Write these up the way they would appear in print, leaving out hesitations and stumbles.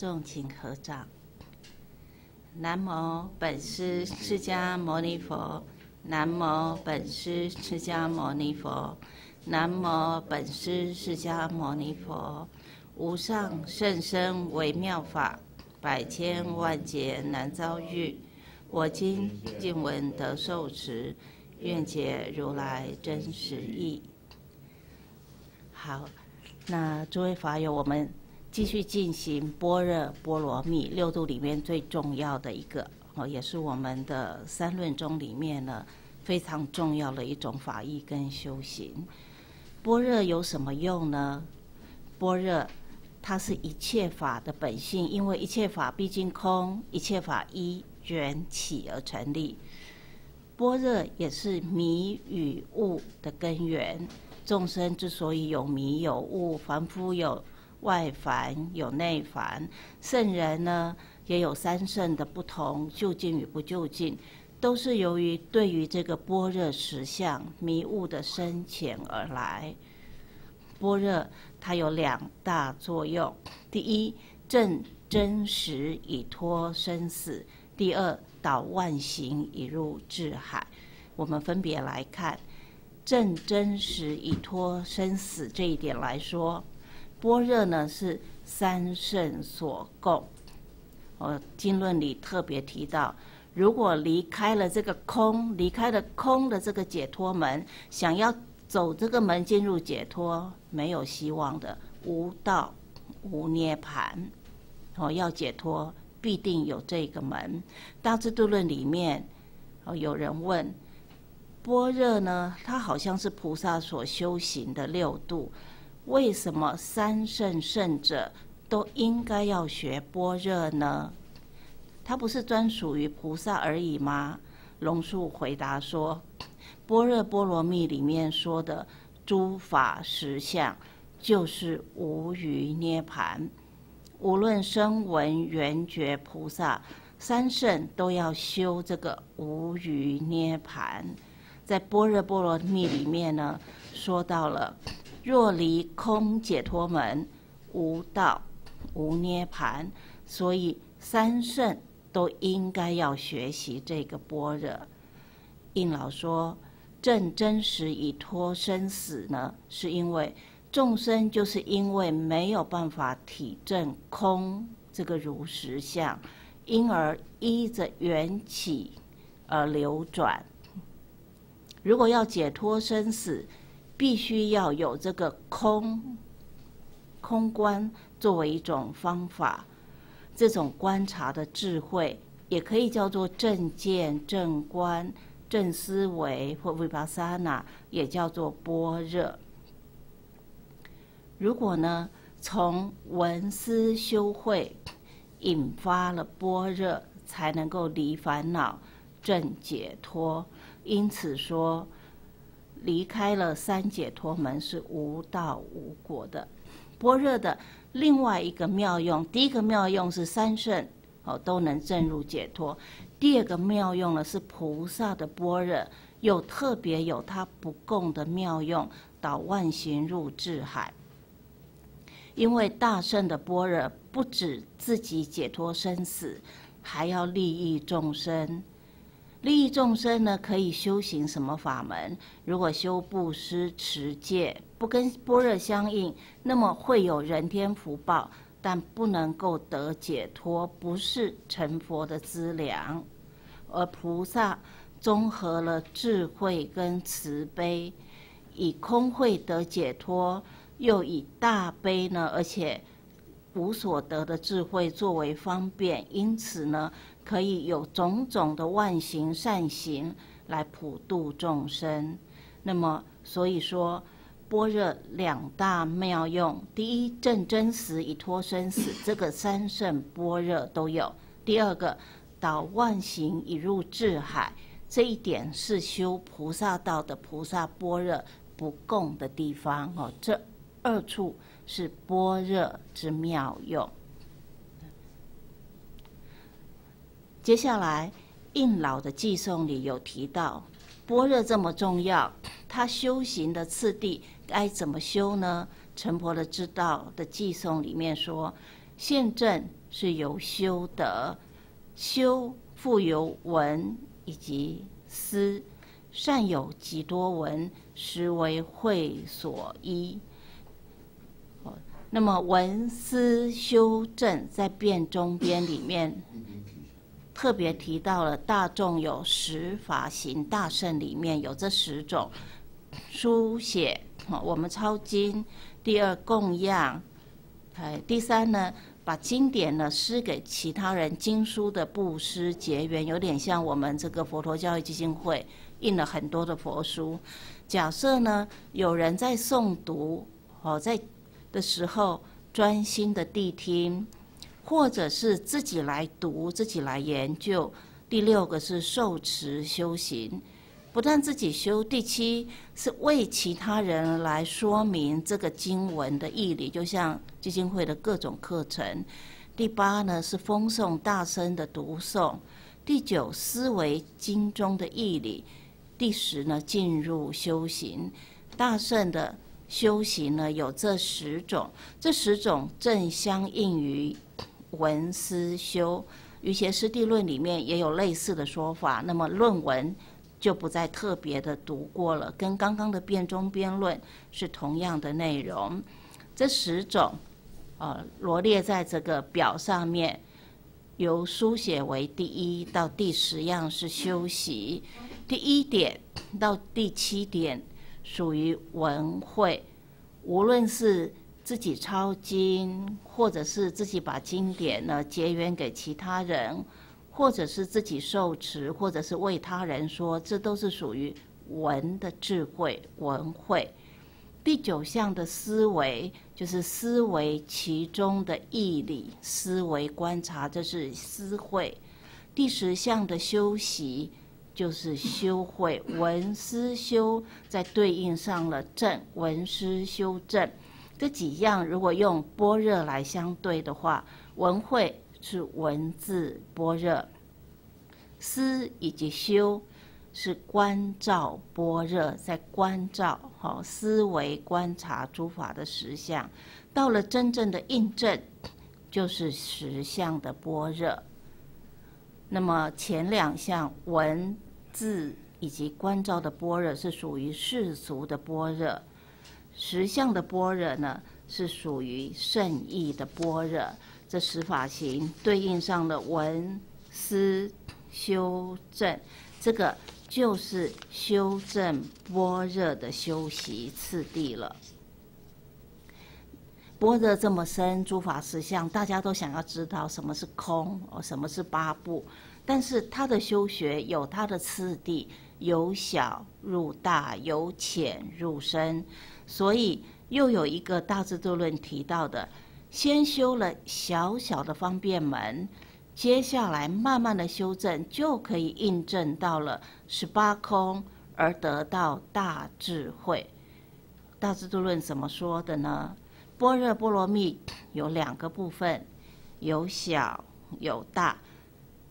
众请合掌。南无本师释迦牟尼佛，南无本师释迦牟尼佛，南无本师释迦牟尼佛。无上甚深微妙法，百千万劫难遭遇。我今见闻得受持，愿解如来真实义。好，那诸位法友，我们继续进行般若波罗蜜六度里面最重要的一个，也是我们的三论中里面呢非常重要的一种法义跟修行。般若有什么用呢？般若它是一切法的本性，因为一切法毕竟空，一切法依缘起而成立。般若也是迷与悟的根源。众生之所以有迷有悟，凡夫有外凡有内凡，圣人呢也有三圣的不同，究竟与不究竟，都是由于对于这个般若实相迷悟的深浅而来。般若它有两大作用，第一，证真实以脱生死；第二，导万行以入智海。我们分别来看，证真实以脱生死这一点来说，般若呢是三圣所共。经论里特别提到，如果离开了这个空，离开了空的这个解脱门，想要走这个门进入解脱，没有希望的，无道无涅盘。要解脱必定有这个门。大智度论里面有人问，般若呢它好像是菩萨所修行的六度，为什么三圣圣者都应该要学般若呢？它不是专属于菩萨而已吗？龙树回答说，般若波罗蜜里面说的诸法实相就是无余涅盘，无论声闻缘觉菩萨三圣都要修这个无余涅盘。在般若波罗蜜里面呢说到了，若离空解脱门，无道无涅盘，所以三圣都应该要学习这个般若。应老说，证真实以脱生死呢，是因为众生就是因为没有办法体证空这个如实相，因而依着缘起而流转。如果要解脱生死，必须要有这个空观作为一种方法。这种观察的智慧也可以叫做正见、正观、正思维或 vipassana， 也叫做般若。如果呢从闻思修慧引发了般若，才能够离烦恼证解脱。因此说，离开了三解脱门是无道无果的。般若的另外一个妙用，第一个妙用是三圣都能证入解脱，第二个妙用呢是菩萨的般若有特别有它不共的妙用，导万行入智海。因为大圣的般若不止自己解脱生死，还要利益众生。利益众生呢，可以修行什么法门？如果修布施、持戒，不跟般若相应，那么会有人天福报，但不能够得解脱，不是成佛的资粮。而菩萨综合了智慧跟慈悲，以空慧得解脱，又以大悲呢，而且无所得的智慧作为方便，因此呢，可以有种种的万行善行来普度众生。那么所以说，般若两大妙用，第一，证真实以脱生死，这个三圣般若都有；第二个，导万行以入智海，这一点是修菩萨道的菩萨般若不共的地方。这二处是般若之妙用。接下来，应老的寄送里有提到，般若这么重要，他修行的次第该怎么修呢？陈婆的知道的寄送里面说，宪政是由修得，修复有文以及思，善有极多文，实为会所依。那么文思修正在辩中编里面特别提到了大众有十法行大圣里面有这十种书写，我们抄经；第二供养，第三呢把经典呢施给其他人，经书的布施结缘，有点像我们这个佛陀教育基金会印了很多的佛书。假设呢有人在诵读在的时候专心的谛听，或者是自己来读自己来研究。第六个是受持修行，不但自己修，第七是为其他人来说明这个经文的义理，就像基金会的各种课程。第八呢是风诵大声的读诵，第九思维经中的义理，第十呢进入修行。大圣的修行呢有这十种，这十种正相应于文思修，于邪师地论里面也有类似的说法，那么论文就不再特别的读过了，跟刚刚的辩中辩论是同样的内容。这十种罗列在这个表上面，由书写为第一到第十样是修习，第一点到第七点属于文慧，无论是自己抄经，或者是自己把经典呢结缘给其他人，或者是自己受持，或者是为他人说，这都是属于文的智慧文慧。第九项的思维就是思维其中的义理，思维观察，这是思慧。第十项的修习就是修慧，文思修在对应上了正，文思修正这几样如果用般若来相对的话，文慧是文字般若，思以及修是观照般若，在观照思维观察诸法的实相，到了真正的印证就是实相的般若。那么前两项文字以及观照的般若是属于世俗的般若，实相的般若呢是属于圣意的般若。这十法行对应上的文思修正，这个就是修正般若的修习次第了。般若这么深，诸法实相，大家都想要知道什么是空，什么是八部，但是它的修学有它的次第，由小入大，由浅入深，所以又有一个大智度论提到的，先修了小小的方便门，接下来慢慢的修正，就可以印证到了十八空，而得到大智慧。大智度论怎么说的呢？般若波罗蜜有两个部分，有小有大，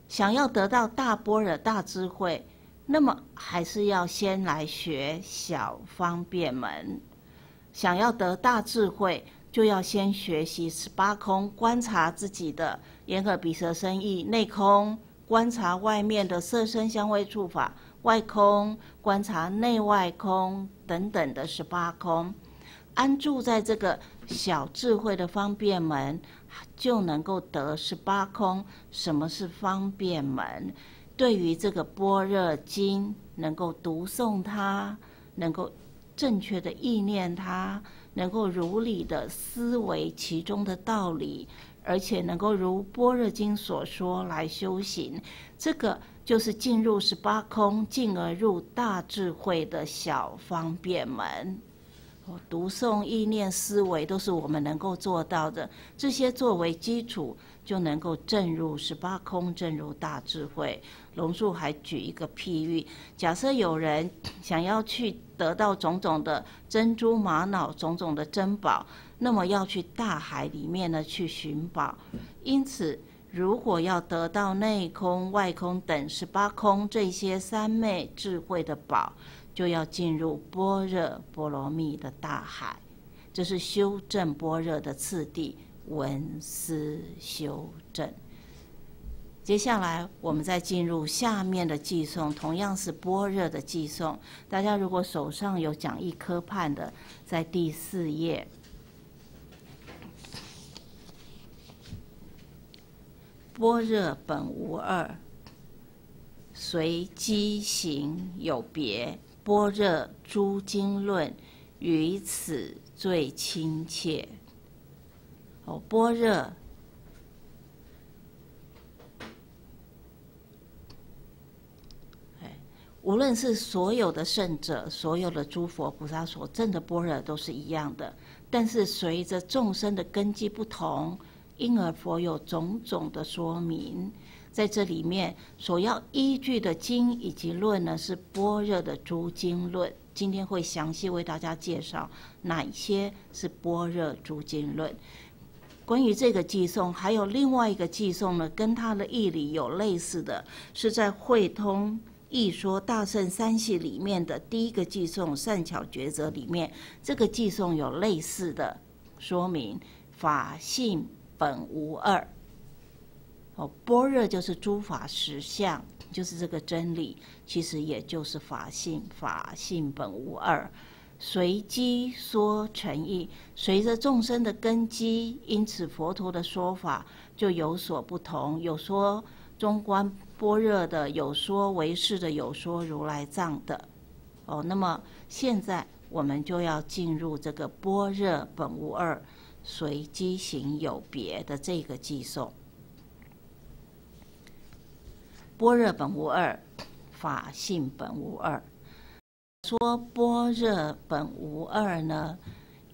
想要得到大般若大智慧，那么还是要先来学小方便门，想要得大智慧就要先学习十八空，观察自己的眼耳鼻舌身意内空，观察外面的色身香味触法外空，观察内外空等等的十八空，安住在这个小智慧的方便门，就能够得十八空。什么是方便门？对于这个般若经能够读诵它，能够正确的意念它，能够如理的思维其中的道理，而且能够如般若经所说来修行，这个就是进入十八空，进而入大智慧的小方便门。读诵、意念、思维都是我们能够做到的，这些作为基础就能够证入十八空，证入大智慧。龙树还举一个譬喻，假设有人想要去得到种种的珍珠玛瑙、种种的珍宝，那么要去大海里面呢去寻宝。因此如果要得到内空、外空等十八空这些三昧智慧的宝，就要进入般若波罗蜜的大海，这是修正般若的次第，闻思修正。接下来，我们再进入下面的偈颂，同样是般若的偈颂。大家如果手上有讲义科判的，在第四页，般若本无二，随机行有别。般若诸经论，于此最亲切。哦，般若。 无论是所有的圣者、所有的诸佛菩萨所证的般若都是一样的，但是随着众生的根基不同，因而佛有种种的说明。在这里面所要依据的经以及论呢，是般若的诸经论。今天会详细为大家介绍哪一些是般若诸经论。关于这个偈颂，还有另外一个偈颂呢，跟它的义理有类似的，是在慧通。 一说大圣三系里面的第一个偈颂善巧抉择里面，这个偈颂有类似的说明：法性本无二。哦，般若就是诸法实相，就是这个真理，其实也就是法性，法性本无二。随机说诚意，随着众生的根基，因此佛陀的说法就有所不同，有说。 中观般若的有说唯识的有说如来藏的，哦，那么现在我们就要进入这个般若本无二，随机行有别的这个偈颂。般若本无二，法性本无二。说般若本无二呢，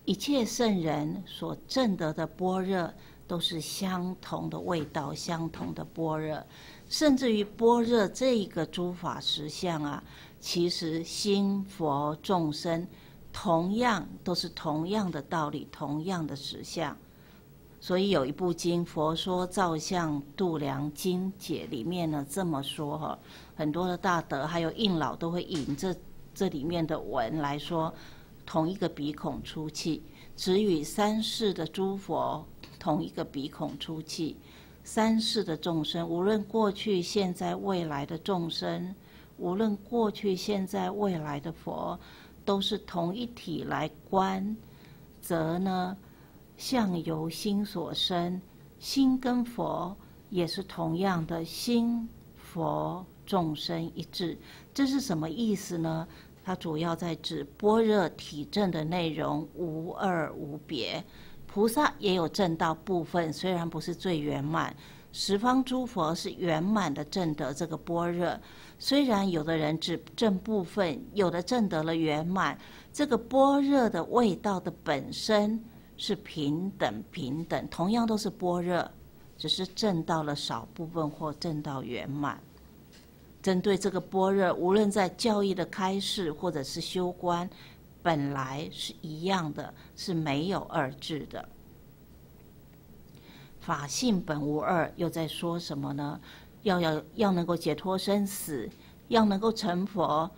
一切圣人所证得的般若。 都是相同的味道，相同的般若，甚至于般若这一个诸法实相啊，其实心佛众生同样都是同样的道理，同样的实相。所以有一部经《佛说造像度量经解》里面呢这么说哈，很多的大德还有印老都会引这里面的文来说，同一个鼻孔出气，只与三世的诸佛。 同一个鼻孔出气，三世的众生，无论过去、现在、未来的众生，无论过去、现在、未来的佛，都是同一体来观，则呢，相由心所生，心跟佛也是同样的，心佛众生一致，这是什么意思呢？它主要在指般若体证的内容，无二无别。 菩萨也有证到部分，虽然不是最圆满。十方诸佛是圆满的证得这个般若，虽然有的人只证部分，有的证得了圆满。这个般若的味道的本身是平等平等，同样都是般若，只是证到了少部分或证到圆满。针对这个般若，无论在教义的开示或者是修观。 本来是一样的，是没有二致的。法性本无二，又在说什么呢？要能够解脱生死，要能够成佛，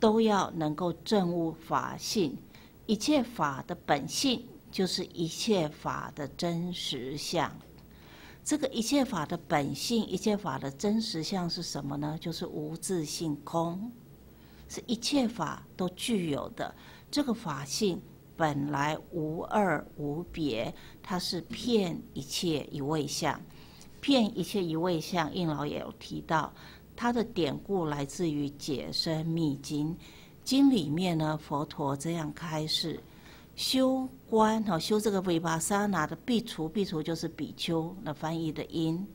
都要能够证悟法性。一切法的本性，就是一切法的真实相。这个一切法的本性，一切法的真实相是什么呢？就是无自性空。 是一切法都具有的，这个法性本来无二无别，它是遍一切一位相，遍一切一位相。印老也有提到，它的典故来自于《解深密经》，经里面呢，佛陀这样开示：修观哦，修这个维巴沙那的比丘，比丘就是比丘，那翻译的音，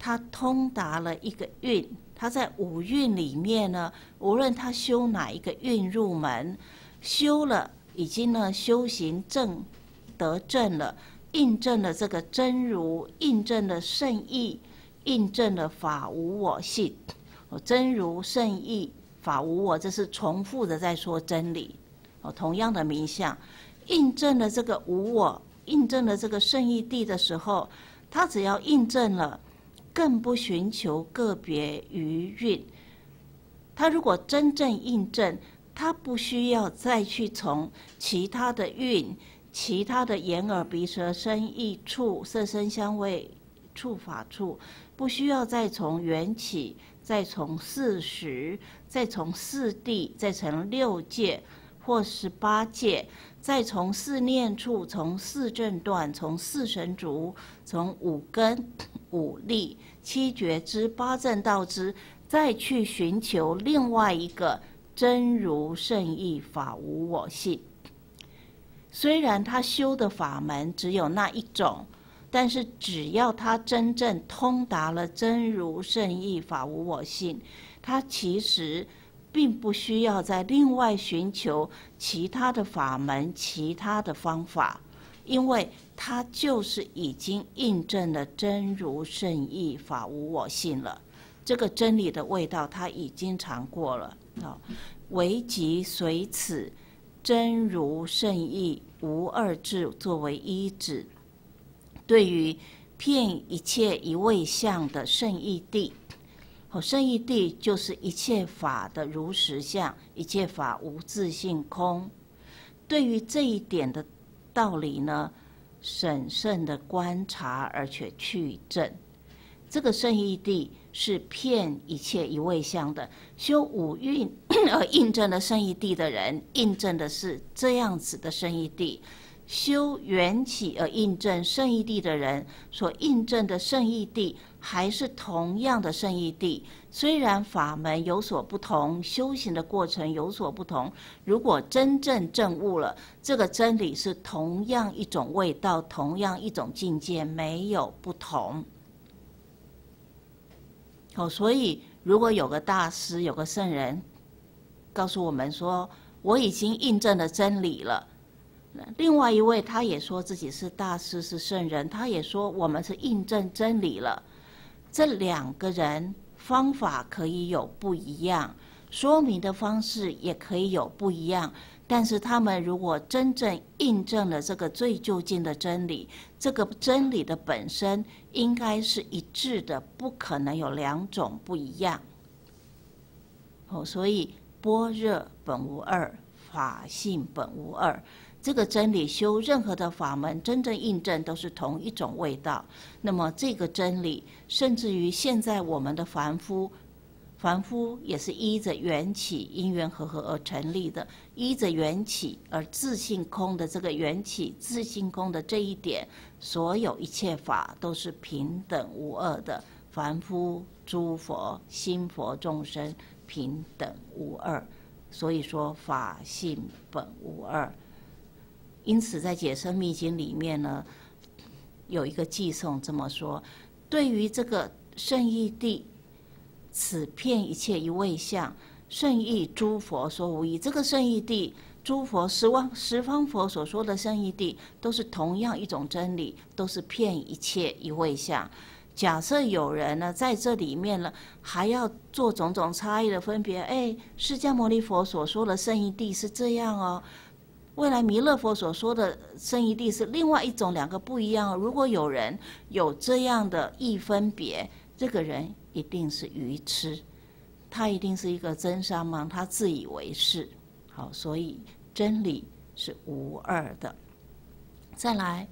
他通达了一个运。 他在五蕴里面呢，无论他修哪一个蕴入门，修了已经呢修行正得正了，印证了这个真如，印证了圣意，印证了法无我性。哦，真如、圣意、法无我，这是重复的在说真理。哦，同样的名相，印证了这个无我，印证了这个圣意地的时候，他只要印证了。 更不寻求个别余韵。他如果真正印证，他不需要再去从其他的韵、其他的眼耳鼻舌身意触色声香味触法处，不需要再从缘起，再从四时，再从四谛，再从六界或18界，再从四念处，从四正断，从四神足，从五根、五力、七觉知、八正道知，再去寻求另外一个真如圣意法无我性。虽然他修的法门只有那一种，但是只要他真正通达了真如圣意法无我性，他其实并不需要再另外寻求其他的法门、其他的方法，因为他就是已经印证了真如圣意法无我性了。这个真理的味道他已经尝过了。好，唯即随此真如圣意无二智作为依止，对于遍一切一位相的圣意谛。圣意谛就是一切法的如实相，一切法无自性空。对于这一点的道理呢，审慎的观察而且去证。这个圣意谛是遍一切一位相的。修五蕴而印证了圣意谛的人，印证的是这样子的圣意谛；修缘起而印证圣意谛的人，所印证的圣意谛还是同样的圣意谛。虽然法门有所不同，修行的过程有所不同，如果真正证悟了这个真理，是同样一种味道，同样一种境界，没有不同。好，所以如果有个大师、有个圣人告诉我们说，我已经印证了真理了。另外一位他也说自己是大师是圣人，他也说我们是印证真理了。这两个人方法可以有不一样，说明的方式也可以有不一样，但是他们如果真正印证了这个最究竟的真理，这个真理的本身应该是一致的，不可能有两种不一样。哦，所以般若本无二，法性本无二。这个真理修任何的法门，真正印证都是同一种味道。那么这个真理，甚至于现在我们的凡夫也是依着缘起因缘和合而成立的，依着缘起而自性空的这个缘起自性空的这一点，所有一切法都是平等无二的，凡夫、诸佛、心佛、众生平等无二，所以说法性本无二。因此，在《解深密经》里面呢，有一个偈颂这么说：对于这个圣意谛，此遍一切一位相，圣意诸佛说无异。这个圣意谛，诸佛十方佛所说的圣意谛，都是同样一种真理，都是遍一切一位相。假设有人呢，在这里面呢，还要做种种差异的分别。哎，释迦牟尼佛所说的圣意谛是这样哦。未来弥勒佛所说的圣意谛是另外一种，两个不一样。如果有人有这样的异分别，这个人一定是愚痴，他一定是一个真沙盲，他自以为是。好，所以真理是无二的。再来，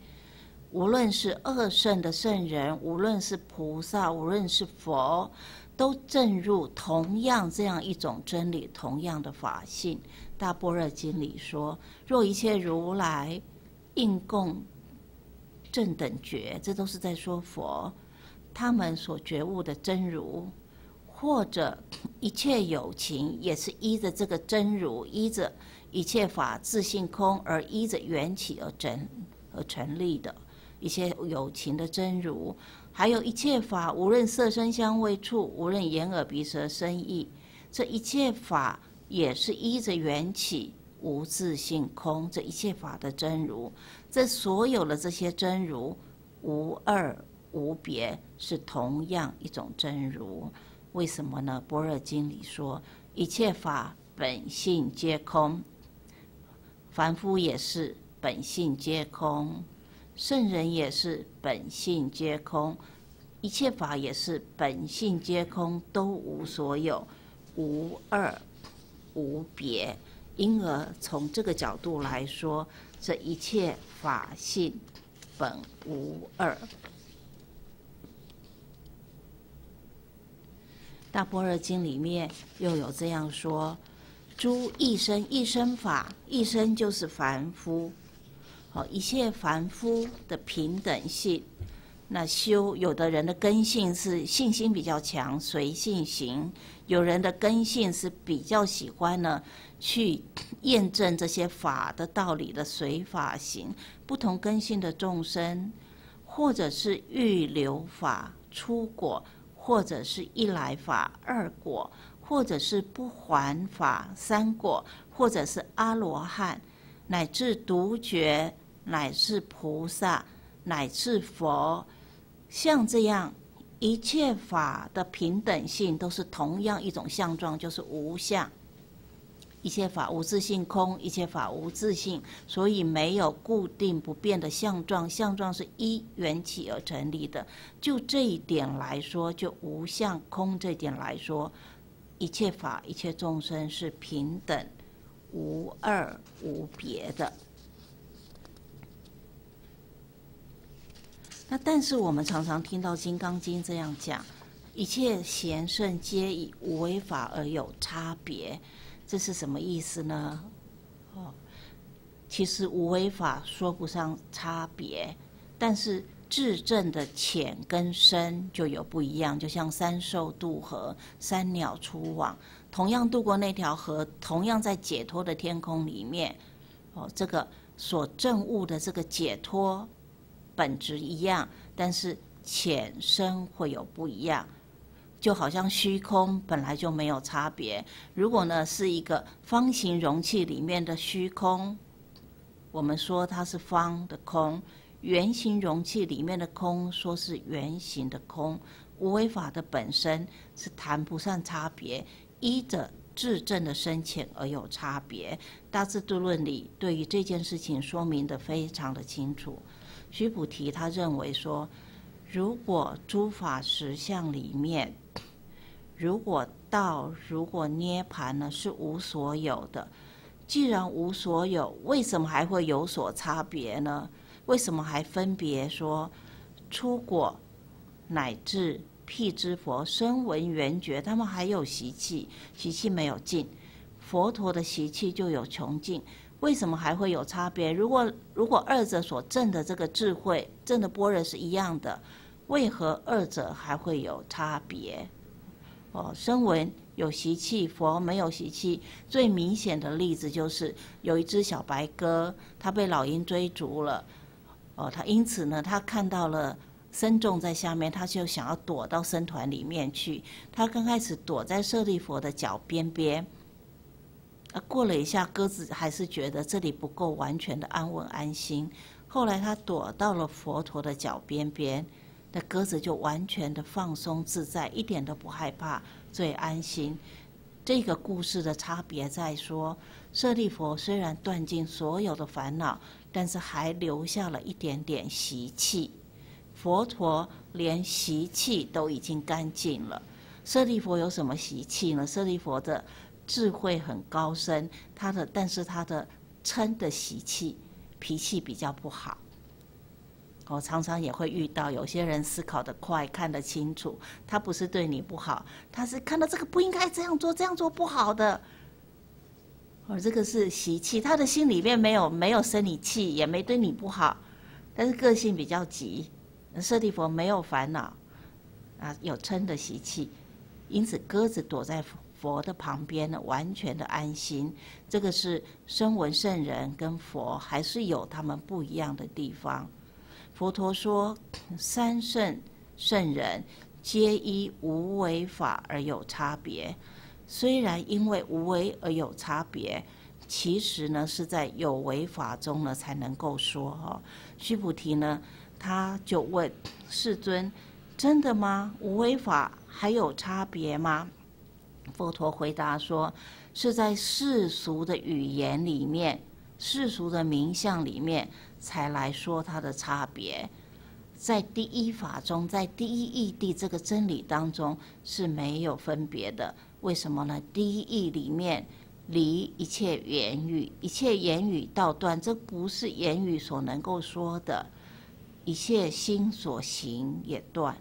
无论是二圣的圣人，无论是菩萨，无论是佛，都证入同样这样一种真理，同样的法性。大般若经里说，若一切如来应供正等觉，这都是在说佛他们所觉悟的真如，或者一切有情也是依着这个真如，依着一切法自性空而依着缘起而成立的一切有情的真如，还有一切法，无论色声香味触，无论眼耳鼻舌身意，这一切法也是依着缘起无自性空这一切法的真如。这所有的这些真如无二无别，是同样一种真如。为什么呢？般若经里说一切法本性皆空，凡夫也是本性皆空，圣人也是本性皆空，一切法也是本性皆空，都无所有，无二无别，因而从这个角度来说，这一切法性本无二。大般若经里面又有这样说：诸一生一生法，一生就是凡夫，好，一切凡夫的平等性。那修有的人的根性是信心比较强，随性行；有人的根性是比较喜欢呢，去验证这些法的道理的随法行。不同根性的众生，或者是预流法出果，或者是一来法二果，或者是不还法三果，或者是阿罗汉，乃至独觉，乃至菩萨，乃至佛。像这样一切法的平等性都是同样一种相状，就是无相。一切法无自性空，一切法无自性，所以没有固定不变的相状。相状是依缘起而成立的。就这一点来说，就无相空这一点来说，一切法一切众生是平等无二无别的。那但是我们常常听到《金刚经》这样讲，一切贤圣皆以无为法而有差别，这是什么意思呢？哦，其实无为法说不上差别，但是智证的浅跟深就有不一样。就像三兽渡河，三鸟出网，同样渡过那条河，同样在解脱的天空里面，哦，这个所证悟的这个解脱本质一样，但是浅深会有不一样。就好像虚空本来就没有差别，如果呢是一个方形容器里面的虚空，我们说它是方的空；圆形容器里面的空，说是圆形的空。无为法的本身是谈不上差别，依着智证的深浅而有差别。《大智度论》里对于这件事情说明得非常的清楚。须菩提他认为说，如果诸法实相里面，如果道，如果涅盘呢是无所有的，既然无所有，为什么还会有所差别呢？为什么还分别说出果乃至辟支佛、声闻缘觉，他们还有习气，习气没有尽，佛陀的习气就有穷尽。为什么还会有差别？如果二者所证的这个智慧，证的般若是一样的，为何二者还会有差别？哦，声闻有习气，佛没有习气。最明显的例子就是有一只小白鸽，它被老鹰追逐了，哦，它因此呢，它看到了僧众在下面，他就想要躲到僧团里面去。他刚开始躲在舍利佛的脚边边。过了一下，鸽子还是觉得这里不够完全的安稳安心。后来他躲到了佛陀的脚边边，那鸽子就完全的放松自在，一点都不害怕，最安心。这个故事的差别在说，舍利佛虽然断尽所有的烦恼，但是还留下了一点点习气。佛陀连习气都已经干净了，舍利佛有什么习气呢？舍利佛的智慧很高深，但是他的嗔的习气、脾气比较不好。我常常也会遇到有些人思考得快、看得清楚，他不是对你不好，他是看到这个不应该这样做，这样做不好的。哦，这个是习气，他的心里面没有生你气，也没对你不好，但是个性比较急。舍利佛没有烦恼，啊，有嗔的习气，因此鸽子躲在佛的旁边呢，完全的安心。这个是声闻圣人跟佛还是有他们不一样的地方。佛陀说，三圣圣人皆依无为法而有差别。虽然因为无为而有差别，其实呢是在有为法中呢才能够说。哦，须菩提呢他就问世尊，真的吗？无为法还有差别吗？佛陀回答说，是在世俗的语言里面、世俗的名相里面才来说它的差别，在第一法中、在第一义谛这个真理当中是没有分别的。为什么呢？第一义里面离一切言语，一切言语道断，这不是言语所能够说的；一切心所行也断。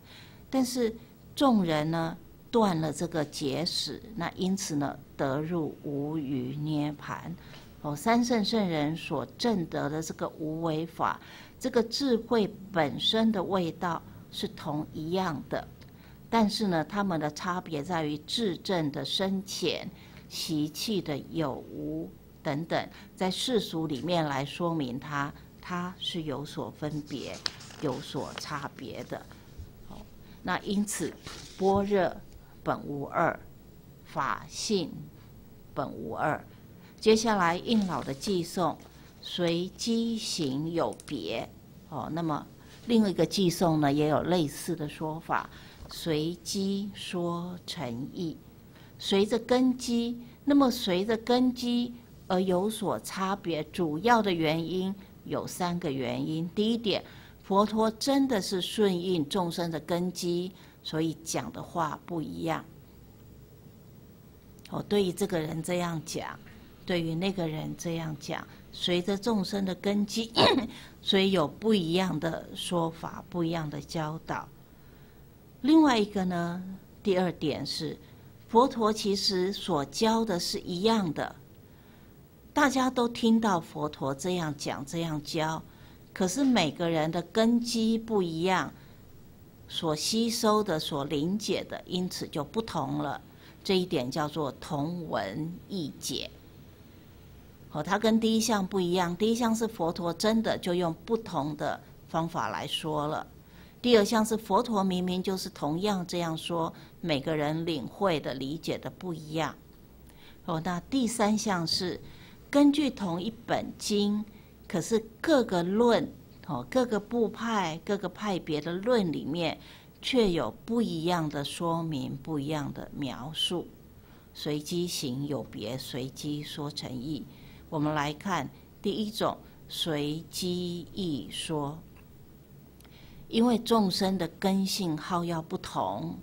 但是众人呢，断了这个结使，那因此呢，得入无余涅盘。哦，三圣圣人所证得的这个无为法，这个智慧本身的味道是同一样的，但是呢，他们的差别在于智证的深浅。 习气的有无等等，在世俗里面来说明它，它是有所分别、有所差别的。那因此，般若本无二，法性本无二。接下来应老的寄送，随机行有别。哦，那么另一个寄送呢，也有类似的说法，随机说成义。 随着根基，那么随着根基而有所差别，主要的原因有三个原因。第一点，佛陀真的是顺应众生的根基，所以讲的话不一样。哦，对于这个人这样讲，对于那个人这样讲，随着众生的根基，所以有不一样的说法，不一样的教导。另外一个呢，第二点是。 佛陀其实所教的是一样的，大家都听到佛陀这样讲、这样教，可是每个人的根基不一样，所吸收的、所理解的，因此就不同了。这一点叫做同文异解。哦，它跟第一项不一样，第一项是佛陀真的就用不同的方法来说了。 第二项是佛陀明明就是同样这样说，每个人领会的、理解的不一样。哦，那第三项是根据同一本经，可是各个论、哦各个部派、各个派别的论里面，却有不一样的说明、不一样的描述。随机行有别，随机说成义。我们来看第一种，随机义说。 因为众生的根性好要不同，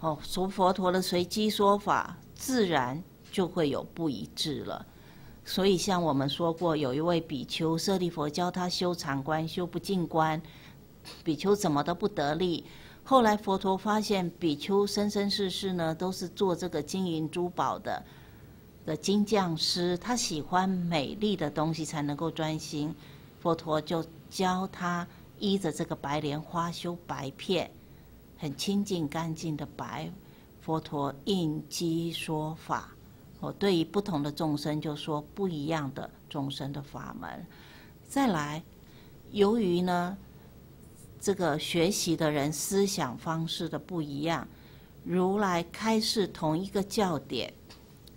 哦，从佛陀的随机说法，自然就会有不一致了。所以，像我们说过，有一位比丘，舍利佛教他修禅观，修不净观，比丘怎么都不得力。后来佛陀发现，比丘生生世世呢，都是做这个金银珠宝的金匠师，他喜欢美丽的东西才能够专心。佛陀就。 教他依着这个白莲花修白片，很清净干净的白。佛陀应机说法，哦，对于不同的众生就说不一样的众生的法门。再来，由于呢这个学习的人思想方式的不一样，如来开示同一个教典，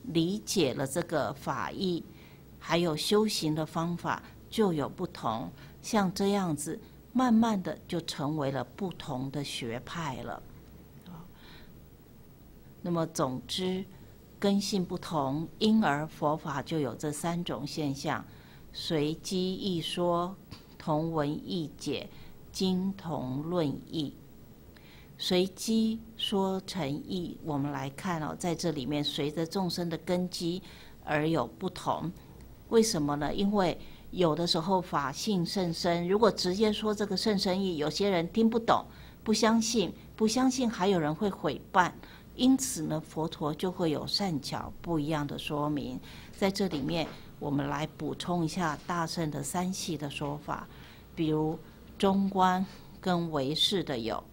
理解了这个法义，还有修行的方法就有不同。 像这样子，慢慢的就成为了不同的学派了。那么，总之，根性不同，因而佛法就有这三种现象：随机一说，同文异解，经同论异。随机说成义，我们来看哦，在这里面随着众生的根基而有不同。为什么呢？因为 有的时候法性甚深，如果直接说这个甚深义，有些人听不懂，不相信，不相信还有人会毁谤。因此呢，佛陀就会有善巧不一样的说明。在这里面，我们来补充一下大乘的三系的说法，比如中观跟唯识的有，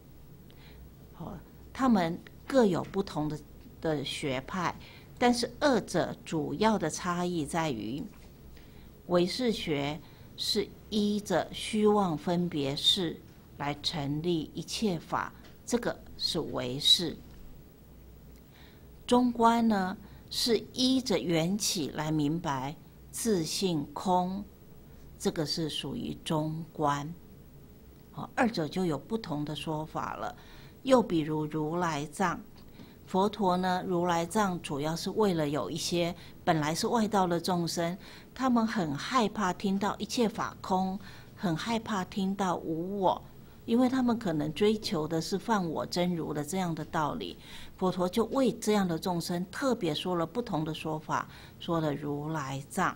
哦，他们各有不同的学派，但是二者主要的差异在于。 唯识学是依着虚妄分别识来成立一切法，这个是唯识。中观呢是依着缘起来明白自性空，这个是属于中观。好，二者就有不同的说法了。又比如如来藏。 佛陀呢，如来藏主要是为了有一些本来是外道的众生，他们很害怕听到一切法空，很害怕听到无我，因为他们可能追求的是犯我真如的这样的道理。佛陀就为这样的众生特别说了不同的说法，说了如来藏。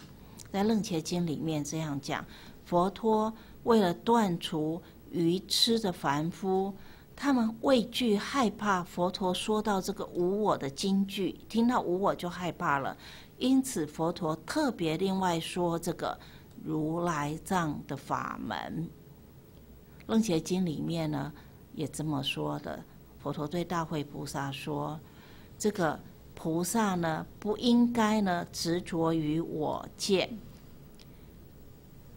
在楞伽经里面这样讲，佛陀为了断除愚痴的凡夫，他们畏惧害怕佛陀说到这个无我的金句，听到无我就害怕了，因此佛陀特别另外说这个如来藏的法门。楞伽经里面呢也这么说的，佛陀对大慧菩萨说，这个菩萨呢不应该呢执着于我见。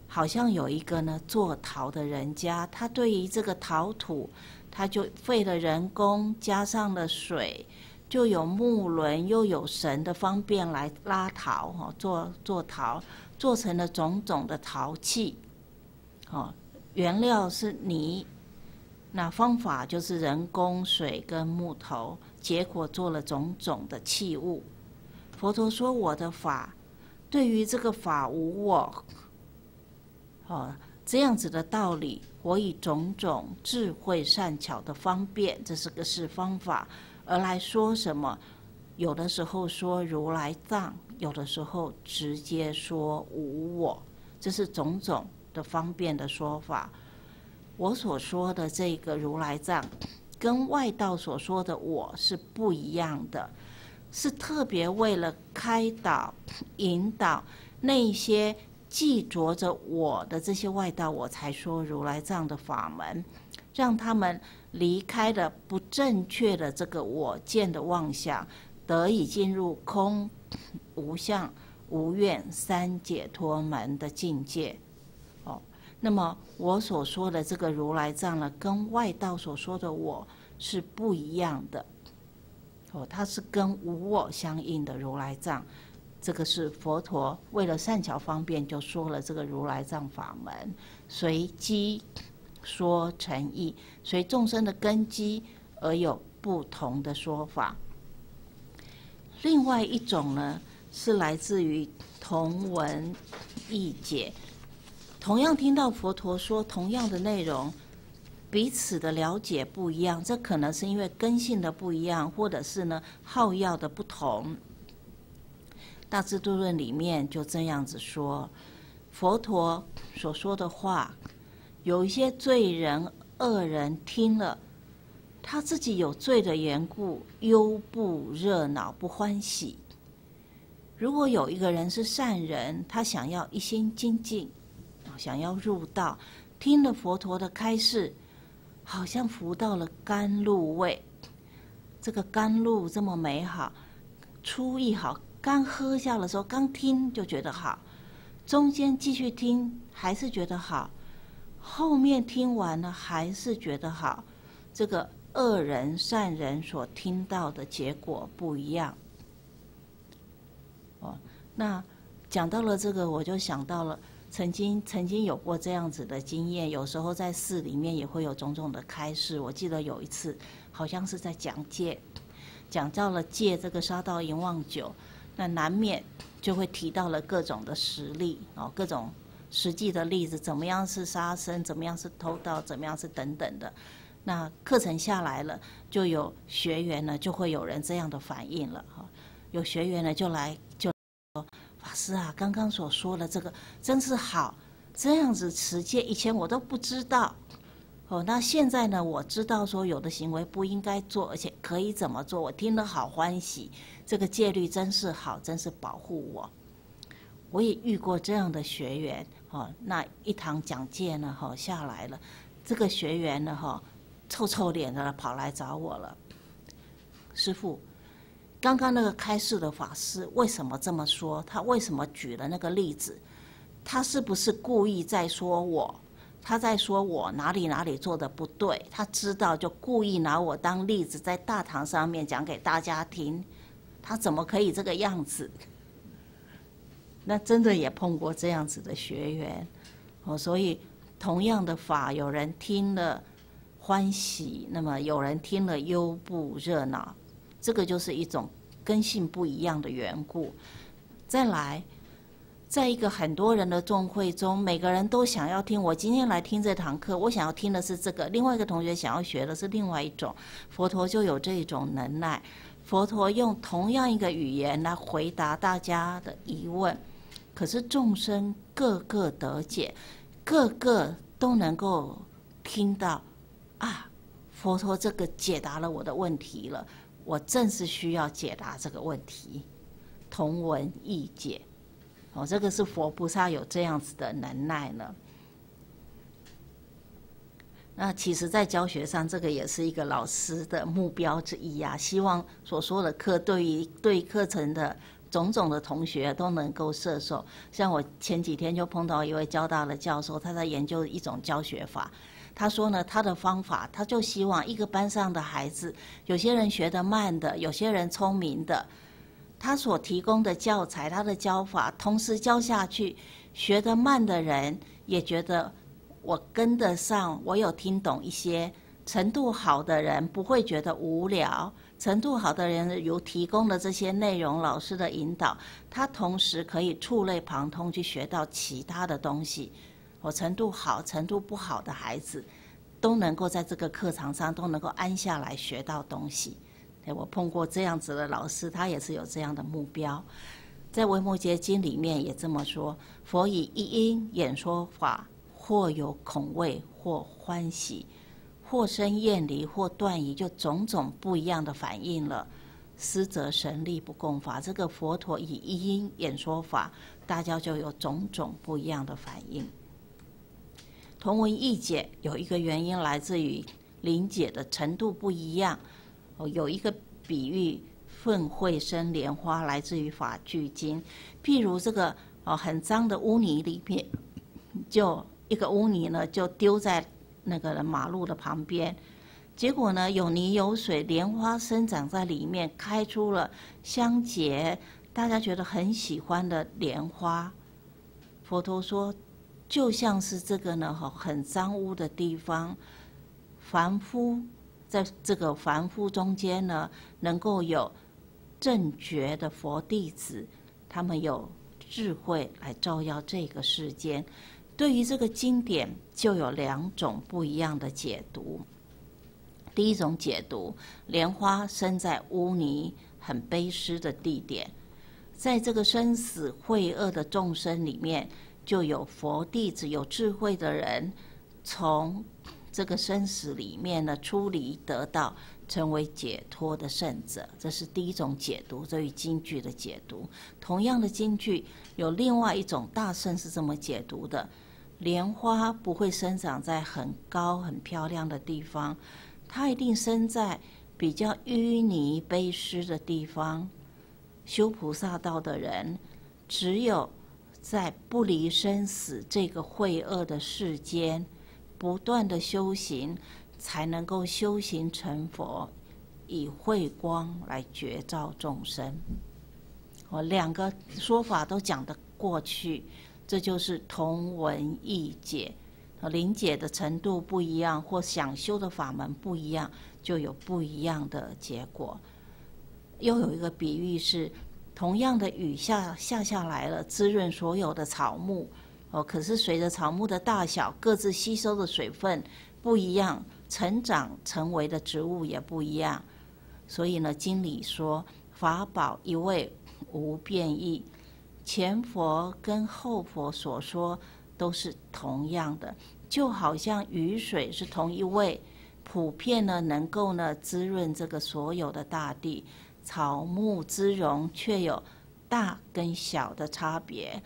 好像有一个呢做陶的人家，他对于这个陶土，他就费了人工，加上了水，就有木轮又有绳的方便来拉陶，哦，做陶做成了种种的陶器，哦，原料是泥，那方法就是人工、水跟木头，结果做了种种的器物。佛陀说我的法，对于这个法无我，哦，这样子的道理，我以种种智慧善巧的方便，这是个是方法，而来说什么？有的时候说如来藏，有的时候直接说无我，这是种种的方便的说法。我所说的这个如来藏，跟外道所说的我是不一样的，是特别为了开导、引导那些记着着我的这些外道，我才说如来藏的法门，让他们离开了不正确的这个我见的妄想，得以进入空、无相、无愿三解脱门的境界。哦，那么我所说的这个如来藏呢，跟外道所说的我是不一样的。哦，它是跟无我相应的如来藏。这个是佛陀为了善巧方便，就说了这个如来藏法门，随机说成义，随众生的根基而有不同的说法。另外一种呢，是来自于同文异解，同样听到佛陀说同样的内容，彼此的了解不一样，这可能是因为根性的不一样，或者是呢好药的不同。大智度论里面就这样子说，佛陀所说的话，有一些罪人、恶人听了，他自己有罪的缘故，忧不热恼，不欢喜。如果有一个人是善人，他想要一心精进，想要入道，听了佛陀的开示，好像服到了甘露味。这个甘露这么美好，初一好，刚喝下的时候，刚听就觉得好，中间继续听还是觉得好，后面听完了还是觉得好。这个恶人善人所听到的结果不一样。哦，那讲到了这个，我就想到了曾经有过这样子的经验，有时候在寺里面也会有种种的开示。我记得有一次，好像是在讲戒，讲到了戒这个杀盗淫妄酒。那难免就会提到了各种的实例，哦，各种实际的例子，怎么样是杀生，怎么样是偷盗，怎么样是等等的。那课程下来了，就有学员呢，就会有人这样的反应了，哈，有学员呢就来说，法师啊，刚刚所说的这个真是好，这样子持戒，以前我都不知道。哦，那现在呢？我知道说有的行为不应该做，而且可以怎么做，我听了好欢喜。这个戒律真是好，真是保护我。我也遇过这样的学员，哦，那一堂讲戒呢，哦，下来了，这个学员呢，哦，臭脸的跑来找我了。师父，刚刚那个开示的法师为什么这么说？他为什么举了那个例子？他是不是故意在说我？他在说我哪里做的不对，他知道就故意拿我当例子，在大堂上面讲给大家听，他怎么可以这个样子？那真的也碰过这样子的学员，哦，所以同样的法，有人听了欢喜，那么有人听了忧不热恼，这个就是一种根性不一样的缘故。再来，在一个很多人的众会中，每个人都想要听。我今天来听这堂课，我想要听的是这个；另外一个同学想要学的是另外一种。佛陀就有这一种能耐，佛陀用同样一个语言来回答大家的疑问，可是众生个个得解，个个都能够听到啊，佛陀这个解答了我的问题了。我正是需要解答这个问题，同文异解。 哦，这个是佛菩萨有这样子的能耐呢。那其实，在教学上，这个也是一个老师的目标之一啊。希望所说的课，对于课程的种种的同学都能够摄受。像我前几天就碰到一位交大的教授，他在研究一种教学法。他说呢，他的方法，他就希望一个班上的孩子，有些人学得慢的，有些人聪明的。 他所提供的教材，他的教法，同时教下去，学得慢的人也觉得我跟得上，我有听懂一些；程度好的人不会觉得无聊。程度好的人有提供的这些内容，老师的引导，他同时可以触类旁通去学到其他的东西。我程度好、程度不好的孩子，都能够在这个课堂上都能够安下来学到东西。 我碰过这样子的老师，他也是有这样的目标，在《维摩诘经》里面也这么说：佛以一因演说法，或有恐畏，或欢喜，或生厌离，或断疑，就种种不一样的反应了。师则神力不共法，这个佛陀以一因演说法，大家就有种种不一样的反应。同文异解有一个原因来自于理解的程度不一样。 哦，有一个比喻，粪会生莲花，来自于《法句经》。譬如这个很脏的污泥里面，就一个污泥呢，就丢在那个马路的旁边，结果呢，有泥有水，莲花生长在里面，开出了香结，大家觉得很喜欢的莲花。佛陀说，就像是这个呢，很脏污的地方，凡夫。 在这个凡夫中间呢，能够有正觉的佛弟子，他们有智慧来照耀这个世间。对于这个经典，就有两种不一样的解读。第一种解读，莲花生在污泥很卑湿的地点，在这个生死秽恶的众生里面，就有佛弟子、有智慧的人从。 这个生死里面呢，出离得道，成为解脱的圣者，这是第一种解读，对于经句的解读。同样的经句，有另外一种大圣是这么解读的：莲花不会生长在很高、很漂亮的地方，它一定生在比较淤泥、卑湿的地方。修菩萨道的人，只有在不离生死这个秽恶的世间。 不断的修行，才能够修行成佛，以慧光来觉照众生。我两个说法都讲得过去，这就是同文异解。理解的程度不一样，或想修的法门不一样，就有不一样的结果。又有一个比喻是，同样的雨下来了，滋润所有的草木。 哦，可是随着草木的大小，各自吸收的水分不一样，成长成为的植物也不一样。所以呢，经理说法宝一味无变异，前佛跟后佛所说都是同样的，就好像雨水是同一味，普遍呢能够呢滋润这个所有的大地，草木之容却有大跟小的差别。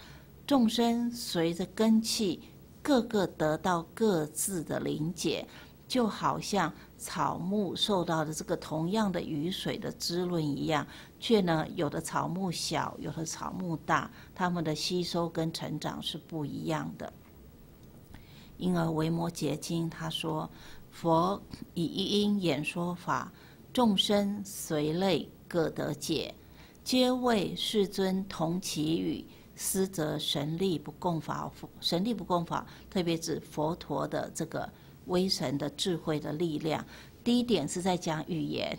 众生随着根器，各个得到各自的灵解，就好像草木受到的这个同样的雨水的滋润一样，却呢，有的草木小，有的草木大，它们的吸收跟成长是不一样的。因而《维摩诘经》他说：“佛以一因演说法，众生随类各得解，皆为世尊同其语。” 师则神力不共法，神力不共法，特别指佛陀的这个威神的智慧的力量。第一点是在讲语言，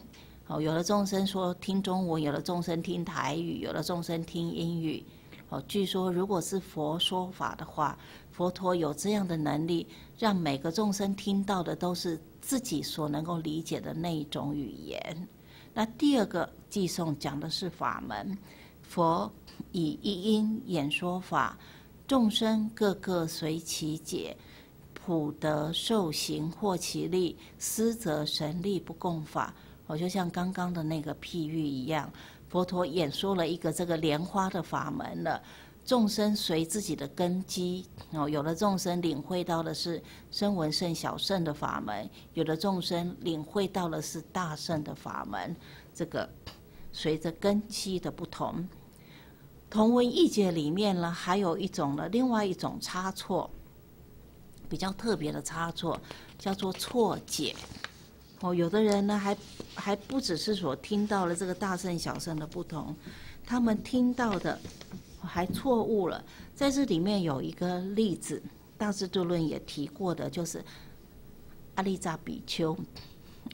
哦，有的众生说听中文，有的众生听台语，有的众生听英语，哦，据说如果是佛说法的话，佛陀有这样的能力，让每个众生听到的都是自己所能够理解的那一种语言。那第二个偈颂讲的是法门，佛以一音演说法，众生个个随其解。 普得受行获其利，失则神力不共法。我就像刚刚的那个譬喻一样，佛陀演说了一个这个莲花的法门了。众生随自己的根基，哦，有的众生领会到的是声闻圣小圣的法门，有的众生领会到的是大圣的法门。这个随着根基的不同，同文异解里面呢，还有一种呢，另外一种差错。 比较特别的差错，叫做错解。哦，有的人呢，还不只是所听到了这个大圣小圣的不同，他们听到的还错误了。在这里面有一个例子，大智度论也提过的，就是阿丽扎比丘。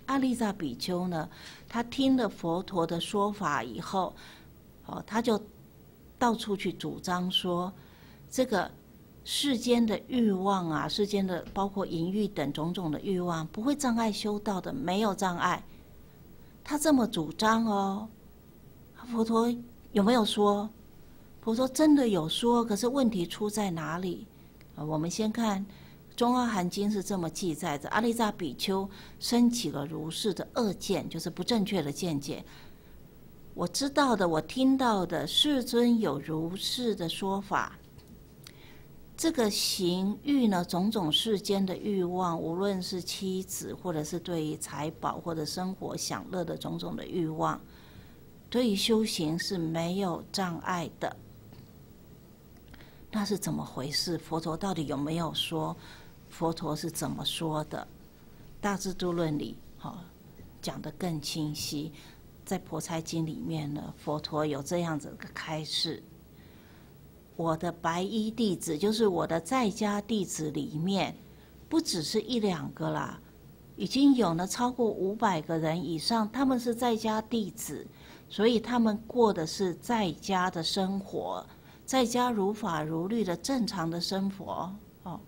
阿丽扎比丘呢，他听了佛陀的说法以后，哦，他就到处去主张说这个。 世间的欲望啊，世间的包括淫欲等种种的欲望，不会障碍修道的，没有障碍。他这么主张哦，佛陀有没有说？佛陀真的有说，可是问题出在哪里？我们先看《中阿含经》是这么记载的：阿丽扎比丘升起了如是的恶见，就是不正确的见解。我知道的，我听到的，世尊有如是的说法。 这个行欲呢，种种世间的欲望，无论是妻子，或者是对于财宝，或者生活享乐的种种的欲望，对于修行是没有障碍的。那是怎么回事？佛陀到底有没有说？佛陀是怎么说的？《大智度论》里，哦，讲得更清晰。在《婆塞经》里面呢，佛陀有这样子的开示。 我的白衣弟子，就是我的在家弟子里面，不只是一两个啦，已经有了超过500个人以上，他们是在家弟子，所以他们过的是在家的生活，在家如法如律的正常的生活哦。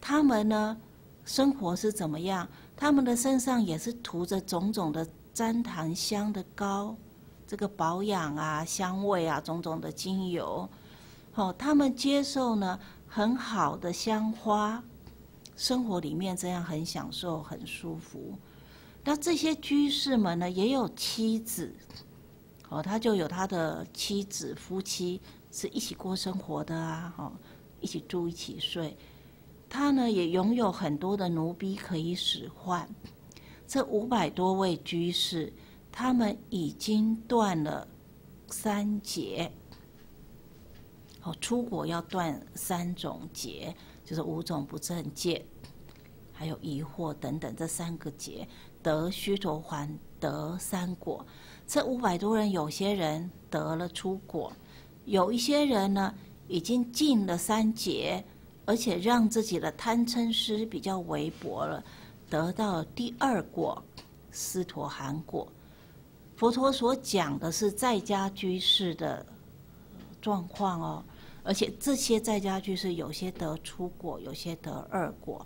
他们呢，生活是怎么样？他们的身上也是涂着种种的旃檀香的膏，这个保养啊、香味啊、种种的精油。 哦，他们接受呢很好的香花，生活里面这样很享受、很舒服。那这些居士们呢，也有妻子，哦，他就有他的妻子，夫妻是一起过生活的啊，哦，一起住、一起睡。他呢也拥有很多的奴婢可以使唤。这500多位居士，他们已经断了3劫。 哦，出国要断3种结，就是5种不正戒，还有疑惑等等这3个结，得须陀洹，得3果。这500多人，有些人得了出果，有一些人呢已经进了3劫，而且让自己的贪嗔痴比较微薄了，得到第2果，斯陀含果。佛陀所讲的是在家居士的状况哦。 而且这些在家居士有些得出果，有些得2果。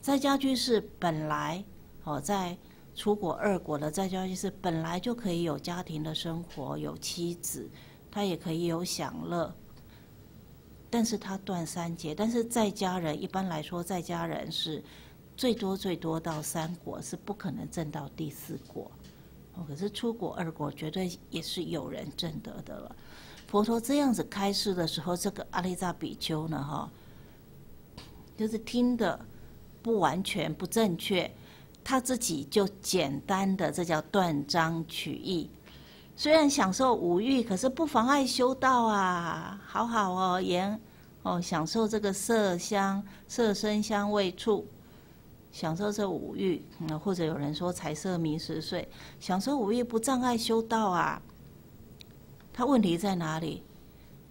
在家居士本来哦，在出果2果的在家居士本来就可以有家庭的生活，有妻子，他也可以有享乐。但是他断3劫，但是在家人一般来说，在家人是最多到3果，是不可能证到第4果。哦，可是出果2果绝对也是有人证得的了。 佛陀这样子开示的时候，这个阿丽扎比丘呢，哈，就是听的不完全、不正确，他自己就简单的，这叫断章取义。虽然享受五欲，可是不妨碍修道啊，好好哦，言哦，享受这个色香、色身香味触，享受这5欲，或者有人说财色名食睡，享受5欲不障碍修道啊。 他问题在哪里？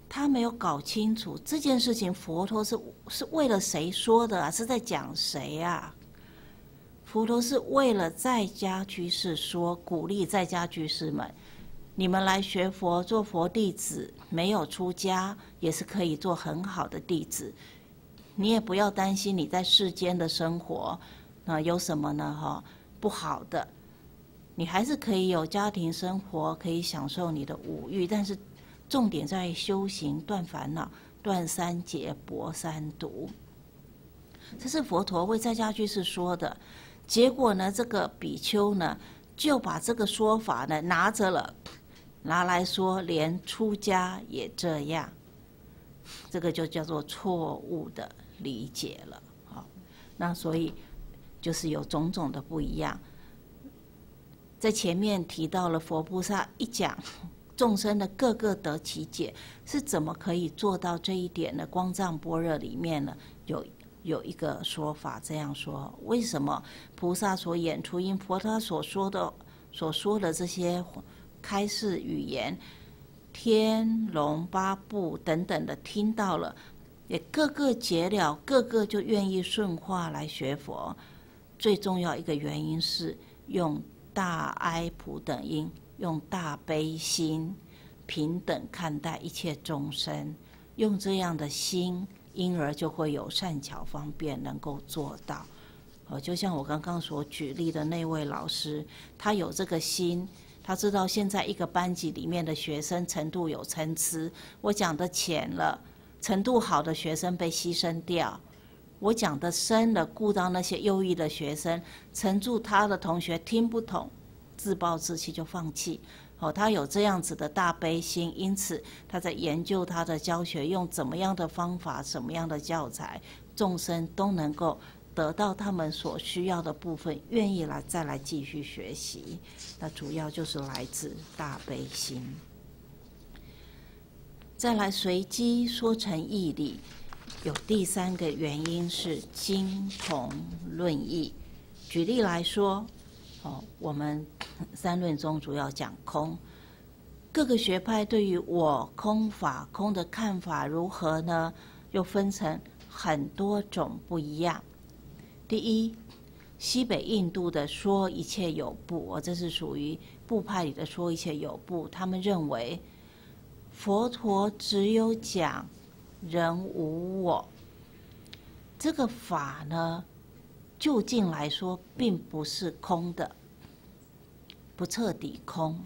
他没有搞清楚这件事情，佛陀是为了谁说的啊？是在讲谁啊？佛陀是为了在家居士说，鼓励在家居士们，你们来学佛做佛弟子，没有出家也是可以做很好的弟子。你也不要担心你在世间的生活，有什么呢？不好的，你还是可以有家庭生活，可以享受你的五欲，但是重点在修行，断烦恼，断三结，薄三毒。这是佛陀为在家居士说的。结果呢，这个比丘呢，就把这个说法呢拿着了，拿来说连出家也这样，这个就叫做错误的理解了。好，那所以就是有种种的不一样。在前面提到了佛菩萨一讲，众生的各个得其解，是怎么可以做到这一点呢？光藏般若里面呢有一个说法这样说：为什么菩萨所演出因佛他所说的这些开示语言，天龙八部等等的听到了，也个个解了，个个就愿意顺化来学佛。最重要一个原因是用大哀普等因，用大悲心平等看待一切众生，用这样的心。因而就会有善巧方便能够做到，就像我刚刚所举例的那位老师，他有这个心，他知道现在一个班级里面的学生程度有参差，我讲的浅了，程度好的学生被牺牲掉；我讲的深了，顾到那些优异的学生，程度他的同学听不懂，自暴自弃就放弃。他有这样子的大悲心，因此他在研究他的教学，用怎么样的方法、什么样的教材，众生都能够得到他们所需要的部分，愿意再来继续学习。那主要就是来自大悲心。再来随机说成义理，有第三个原因是精同论义。举例来说，我们三论中主要讲空，各个学派对于我空法空的看法如何呢？又分成很多种不一样。第一，西北印度的说一切有部，这是属于部派里的说一切有部，他们认为佛陀只有讲人无我，这个法呢究竟来说并不是空的，不彻底空。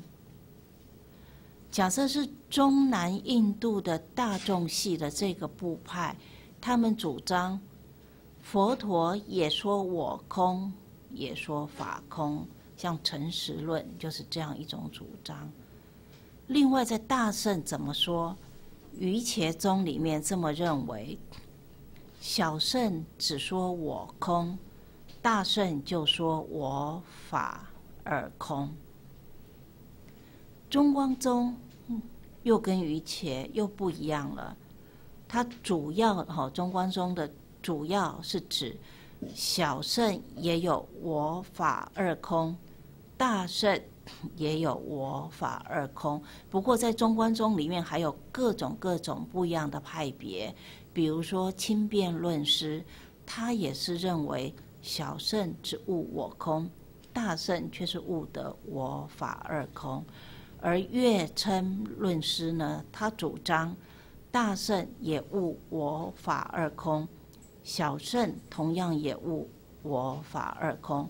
假设是中南印度的大众系的这个部派，他们主张佛陀也说我空，也说法空，像诚实论就是这样一种主张。另外在大乘怎么说？瑜伽宗里面这么认为，小乘只说我空，大圣就说我法二空。中光宗又跟瑜伽又不一样了，它主要中光宗的主要是指小圣也有我法二空，大圣也有我法二空。不过在中观宗里面还有各种不一样的派别，比如说清辩论师，他也是认为小圣只悟我空，大圣却是悟得我法二空。而月称论师呢，他主张大圣也悟我法二空，小圣同样也悟我法二空。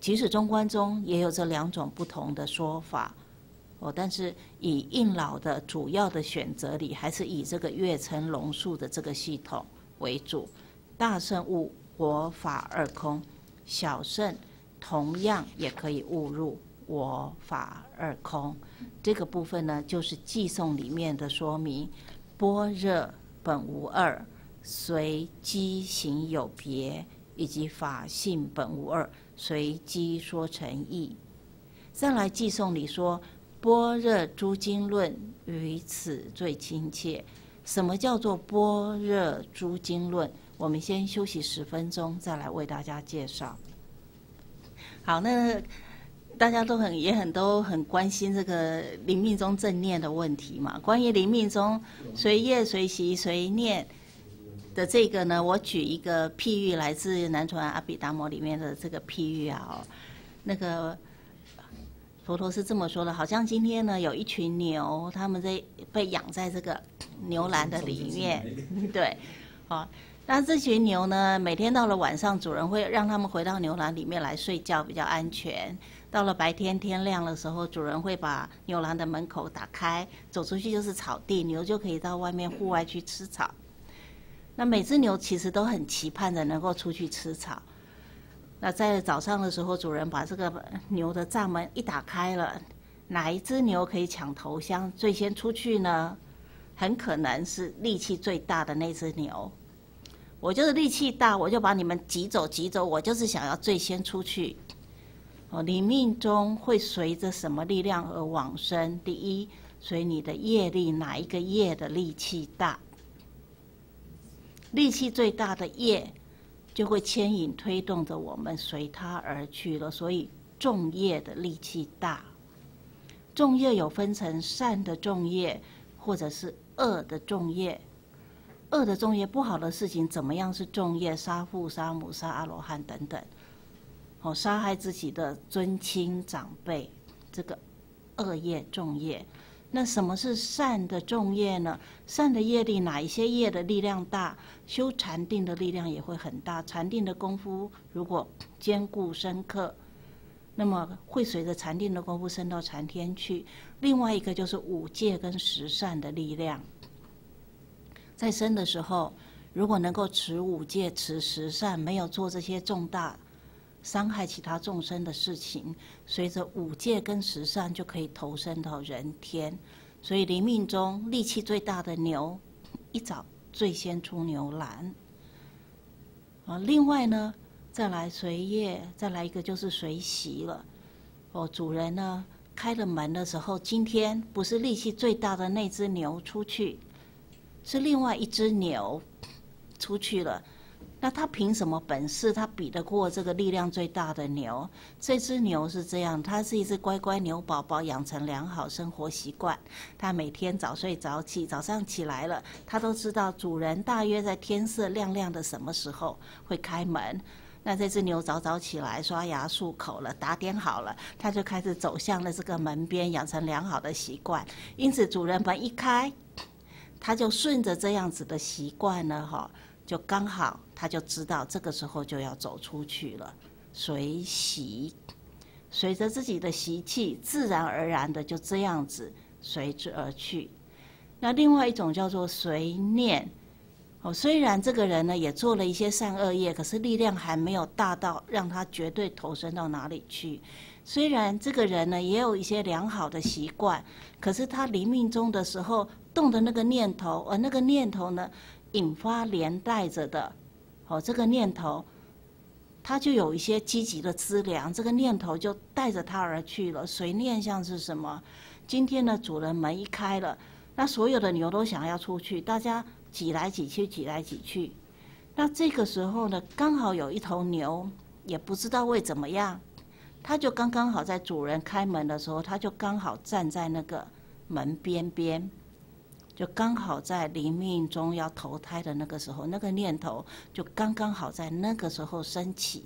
即使中观宗也有这两种不同的说法，但是以印老的主要的选择里，还是以这个月称龙树的这个系统为主，大圣悟我法二空，小圣同样也可以误入我法二空。这个部分呢，就是寄送里面的说明：般若本无二，随机行有别，以及法性本无二，随机说成义。再来寄送里说：般若诸经论于此最亲切。什么叫做般若诸经论？我们先休息10分钟，再来为大家介绍。好，那大家都很关心这个临命终正念的问题嘛。关于临命终随业随习随念的这个呢，我举一个譬喻，来自南传阿毗达摩里面的这个譬喻那个佛陀是这么说的，好像今天呢有一群牛，他们在被养在这个牛栏的里面，对，好，那这群牛呢，每天到了晚上，主人会让他们回到牛栏里面来睡觉，比较安全。到了白天天亮的时候，主人会把牛栏的门口打开，走出去就是草地，牛就可以到外面户外去吃草。那每只牛其实都很期盼着能够出去吃草。 那在早上的时候，主人把这个牛的栅门一打开了，哪一只牛可以抢头香最先出去呢？很可能是力气最大的那只牛。我就是力气大，我就把你们挤走，挤走，我就是想要最先出去。哦，你命中会随着什么力量而往生？第一，随你的业力，哪一个业的力气大？力气最大的业。 就会牵引推动着我们随它而去了，所以重业的力气大。重业有分成善的重业，或者是恶的重业。恶的重业，不好的事情怎么样是重业？杀父、杀母、杀阿罗汉等等，哦，杀害自己的尊亲长辈，这个恶业重业。那什么是善的重业呢？善的业力，哪一些业的力量大？ 修禅定的力量也会很大，禅定的功夫如果坚固深刻，那么会随着禅定的功夫升到禅天去。另外一个就是五戒跟十善的力量，在生的时候，如果能够持五戒、持十善，没有做这些重大伤害其他众生的事情，随着五戒跟十善就可以投身到人天。所以临命中力气最大的牛，一早。 最先出牛栏，啊，另外呢，再来随业，再来一个就是随喜了。哦，主人呢开了门的时候，今天不是力气最大的那只牛出去，是另外一只牛出去了。那他凭什么本事？他比得过这个力量最大的牛？这只牛是这样，它是一只乖乖牛宝宝，养成良好生活习惯。它每天早睡早起，早上起来了，它都知道主人大约在天色亮亮的什么时候会开门。那这只牛早早起来，刷牙漱口了，打点好了，它就开始走向了这个门边，养成良好的习惯。因此，主人门一开，它就顺着这样子的习惯了，哈。 就刚好，他就知道这个时候就要走出去了。随习，随着自己的习气，自然而然的就这样子随之而去。那另外一种叫做随念。哦，虽然这个人呢也做了一些善恶业，可是力量还没有大到让他绝对投身到哪里去。虽然这个人呢也有一些良好的习惯，可是他临命终的时候动的那个念头，而那个念头呢？ 引发连带着的，哦，这个念头，它就有一些积极的资粮，这个念头就带着它而去了。随念像是什么？今天的主人门一开了，那所有的牛都想要出去，大家挤来挤去，挤来挤去。那这个时候呢，刚好有一头牛，也不知道为怎么样，它就刚刚好在主人开门的时候，它就刚好站在那个门边边。 就刚好在临命中要投胎的那个时候，那个念头就刚刚好在那个时候升起。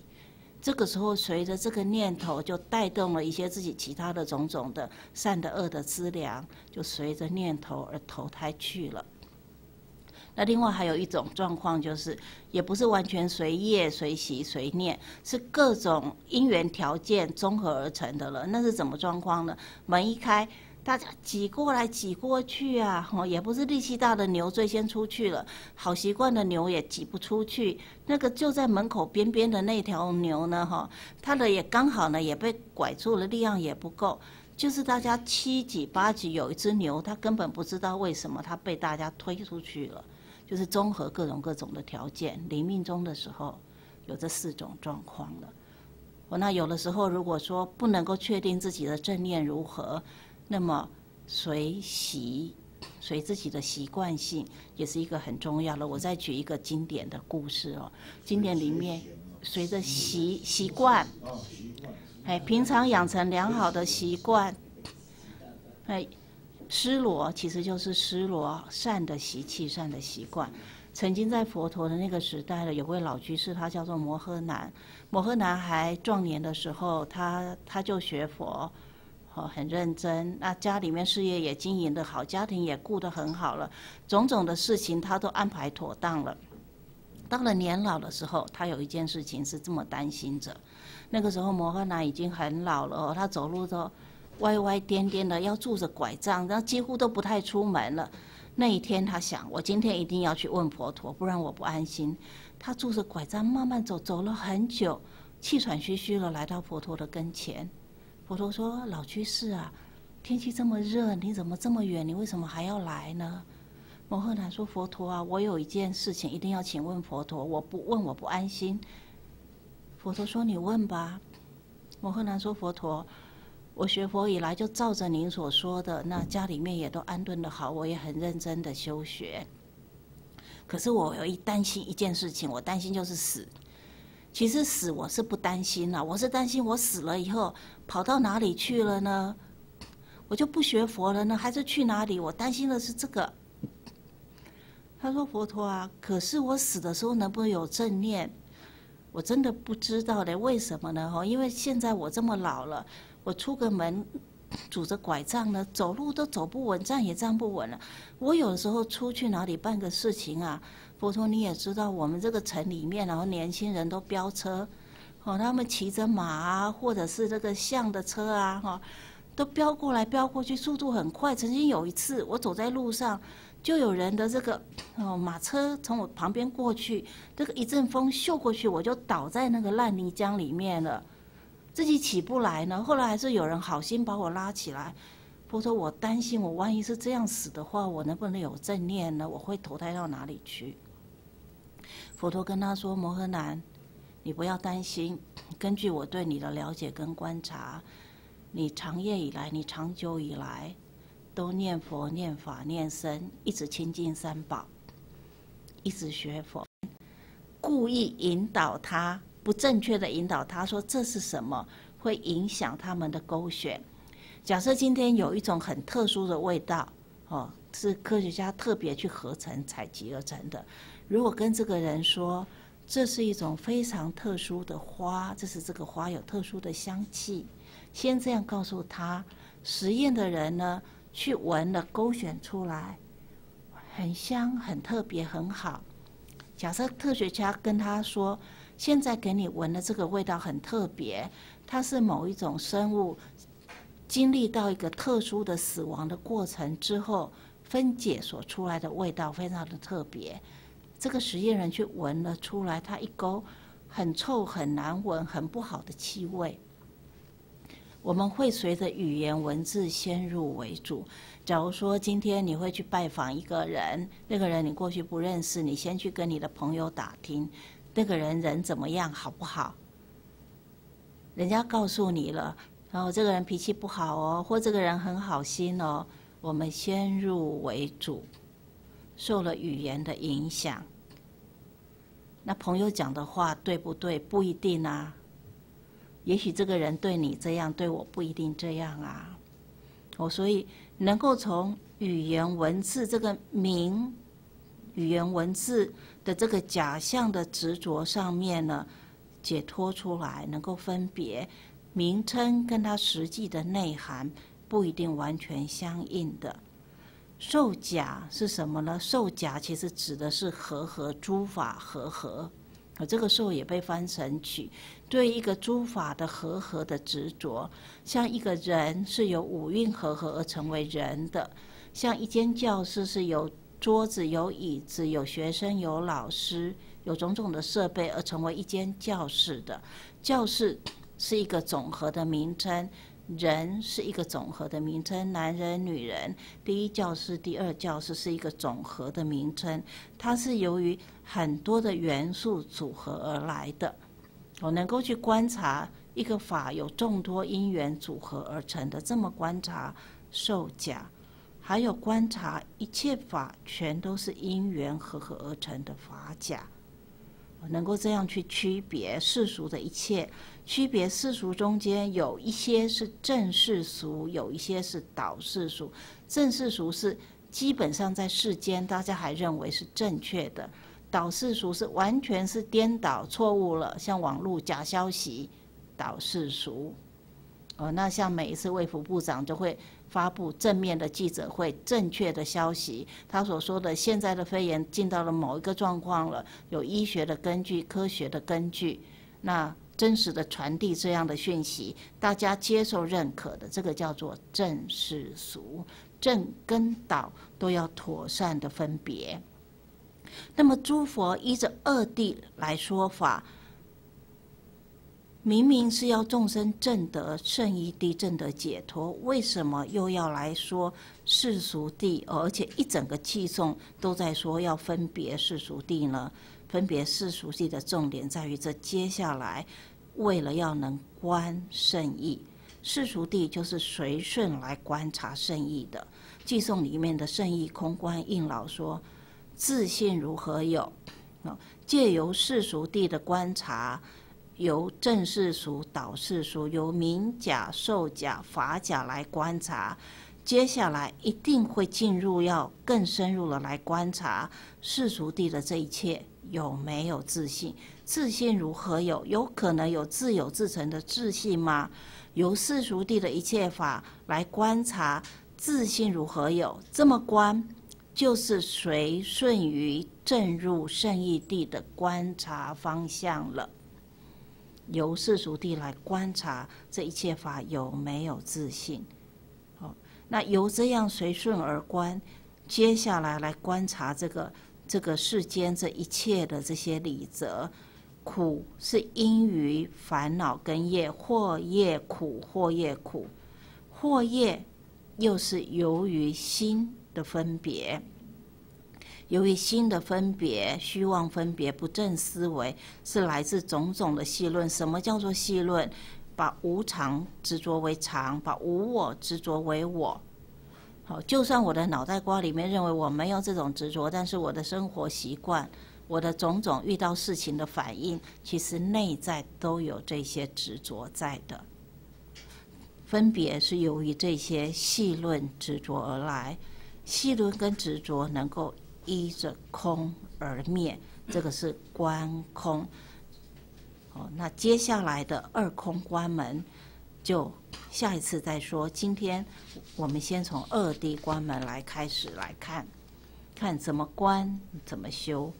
这个时候，随着这个念头，就带动了一些自己其他的种种的善的恶的资粮，就随着念头而投胎去了。那另外还有一种状况，就是也不是完全随业、随习、随念，是各种因缘条件综合而成的了。那是怎么状况呢？门一开。 大家挤过来挤过去啊，哦，也不是力气大的牛最先出去了，好习惯的牛也挤不出去。那个就在门口边边的那条牛呢，哈，它的也刚好呢也被拐住了，力量也不够。就是大家七挤八挤，有一只牛它根本不知道为什么它被大家推出去了，就是综合各种的条件，临命终的时候有这四种状况了。哦，那有的时候如果说不能够确定自己的正念如何。 那么，随习，随自己的习惯性，也是一个很重要的。我再举一个经典的故事哦，经典里面，随着习惯，哎，平常养成良好的习惯，哎，失罗其实就是失罗善的习气、善的习惯。曾经在佛陀的那个时代呢，有位老居士，他叫做摩诃男。摩诃男还壮年的时候，他就学佛。很认真，那家里面事业也经营得好，家庭也顾得很好了，种种的事情他都安排妥当了。到了年老的时候，他有一件事情是这么担心着。那个时候摩诃男已经很老了哦，他走路都歪歪颠颠的，要拄着拐杖，然后几乎都不太出门了。那一天他想，我今天一定要去问佛陀，不然我不安心。他拄着拐杖慢慢走，走了很久，气喘吁吁的来到佛陀的跟前。佛陀说：“老居士啊，天气这么热，你怎么这么远？你为什么还要来呢？”摩诃男说：“佛陀啊，我有一件事情一定要请问佛陀，我不问我不安心。”佛陀说：“你问吧。”摩诃男说：“佛陀，我学佛以来就照着您所说的，那家里面也都安顿得好，我也很认真的修学。可是我有担心一件事情，我担心就是死。其实死我是不担心了，我是担心我死了以后跑到哪里去了呢？我就不学佛了呢，还是去哪里？我担心的是这个。”他说：“佛陀啊，可是我死的时候能不能有正念？我真的不知道嘞，为什么呢？因为现在我这么老了，我出个门，拄着拐杖呢，走路都走不稳，站也站不稳了。我有的时候出去哪里办个事情啊？”佛陀，你也知道，我们这个城里面，然后年轻人都飙车，哦，他们骑着马啊，或者是这个象的车啊，哈，都飙过来飙过去，速度很快。曾经有一次，我走在路上，就有人的这个马车从我旁边过去，这个一阵风嗅过去，我就倒在那个烂泥浆里面了，自己起不来呢。后来还是有人好心把我拉起来。佛陀，我担心我万一是这样死的话，我能不能有正念呢？我会投胎到哪里去？佛陀跟他说：“摩诃男，你不要担心。根据我对你的了解跟观察，你长久以来，都念佛、念法、念僧，一直亲近三宝，一直学佛，故意引导他，不正确的引导他，说这是什么，会影响他们的勾选。假设今天有一种很特殊的味道，哦，是科学家特别去合成、采集而成的。”如果跟这个人说，这是一种非常特殊的花，这个花有特殊的香气，先这样告诉他。实验的人呢，去闻了，勾选出来，很香，很特别，很好。假设科学家跟他说，现在给你闻的这个味道很特别，它是某一种生物经历到一个特殊的死亡的过程之后分解所出来的味道，非常的特别。这个实验人去闻了出来，他一勾，很臭、很难闻、很不好的气味。我们会随着语言文字先入为主。假如说今天你会去拜访一个人，那个人你过去不认识，你先去跟你的朋友打听，那个人怎么样，好不好？人家告诉你了，然后这个人脾气不好哦，或这个人很好心哦。我们先入为主，受了语言的影响。那朋友讲的话对不对？不一定啊。也许这个人对你这样，对我不一定这样啊。所以能够从语言文字这个名，语言文字的这个假象的执着上面呢，解脱出来，能够分别名称跟它实际的内涵不一定完全相应的。受假是什么呢？受假其实指的是和合诸法和合，这个受也被翻成取，对一个诸法的和合的执着。像一个人是由五蕴和合而成为人的，像一间教室是由桌子、有椅子、有学生、有老师、有种种的设备而成为一间教室的。教室是一个总和的名称。人是一个总和的名称，男人、女人，第一教室、第二教室是一个总和的名称，它是由于很多的元素组合而来的。我能够去观察一个法有众多因缘组合而成的，这么观察受假，还有观察一切法全都是因缘和合而成的法假。能够这样去区别世俗的一切，区别世俗中间有一些是正世俗，有一些是倒世俗。正世俗是基本上在世间大家还认为是正确的，倒世俗是完全是颠倒错误了，像网络假消息，倒世俗。那像每一次卫福部长就会发布正面的记者会，正确的消息。他所说的现在的肺炎进到了某一个状况了，有医学的根据、科学的根据，那真实的传递这样的讯息，大家接受认可的，这个叫做正世俗。正跟倒都要妥善的分别。那么诸佛依着二谛来说法。 明明是要众生证得圣义谛、证得解脱，为什么又要来说世俗谛？而且一整个偈颂都在说要分别世俗谛呢？分别世俗谛的重点在于这接下来，为了要能观圣义，世俗谛就是随顺来观察圣义的。偈颂里面的圣义空观应老说：“自信如何有？借由世俗谛的观察。” 由正世俗、倒世俗，由名假、受假、法假来观察，接下来一定会进入要更深入的来观察世俗谛的这一切有没有自信？自信如何有？有可能有自有自成的自信吗？由世俗谛的一切法来观察自信如何有？这么观，就是随顺于正入圣义谛的观察方向了。 由世俗谛来观察这一切法有没有自信，哦，那由这样随顺而观，接下来来观察这个世间这一切的这些理则，苦是因于烦恼根业，或业苦，或业苦，或业又是由于心的分别。 由于心的分别、虚妄分别、不正思维，是来自种种的戏论。什么叫做戏论？把无常执着为常，把无我执着为我。好，就算我的脑袋瓜里面认为我没有这种执着，但是我的生活习惯、我的种种遇到事情的反应，其实内在都有这些执着在的。分别是由于这些戏论执着而来，戏论跟执着能够。 依着空而灭，这个是观空。哦，那接下来的二空关门，就下一次再说。今天我们先从二谛关门来开始来看，看怎么观，怎么修。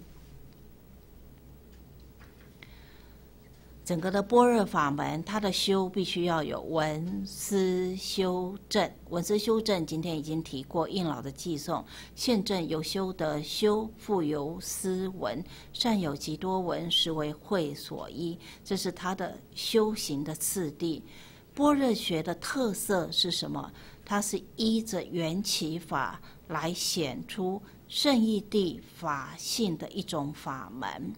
整个的般若法门，它的修必须要有闻思修证。闻思修证，今天已经提过，应老的寄送现证由修得修，复由思闻，善有极多闻，实为慧所依。这是它的修行的次第。般若学的特色是什么？它是依着缘起法来显出圣义谛法性的一种法门。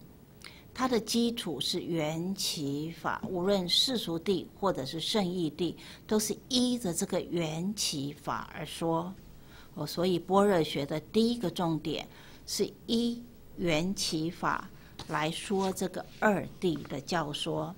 它的基础是缘起法，无论世俗谛或者是圣义谛，都是依着这个缘起法而说。哦，所以般若学的第一个重点是依缘起法来说这个二谛的教说。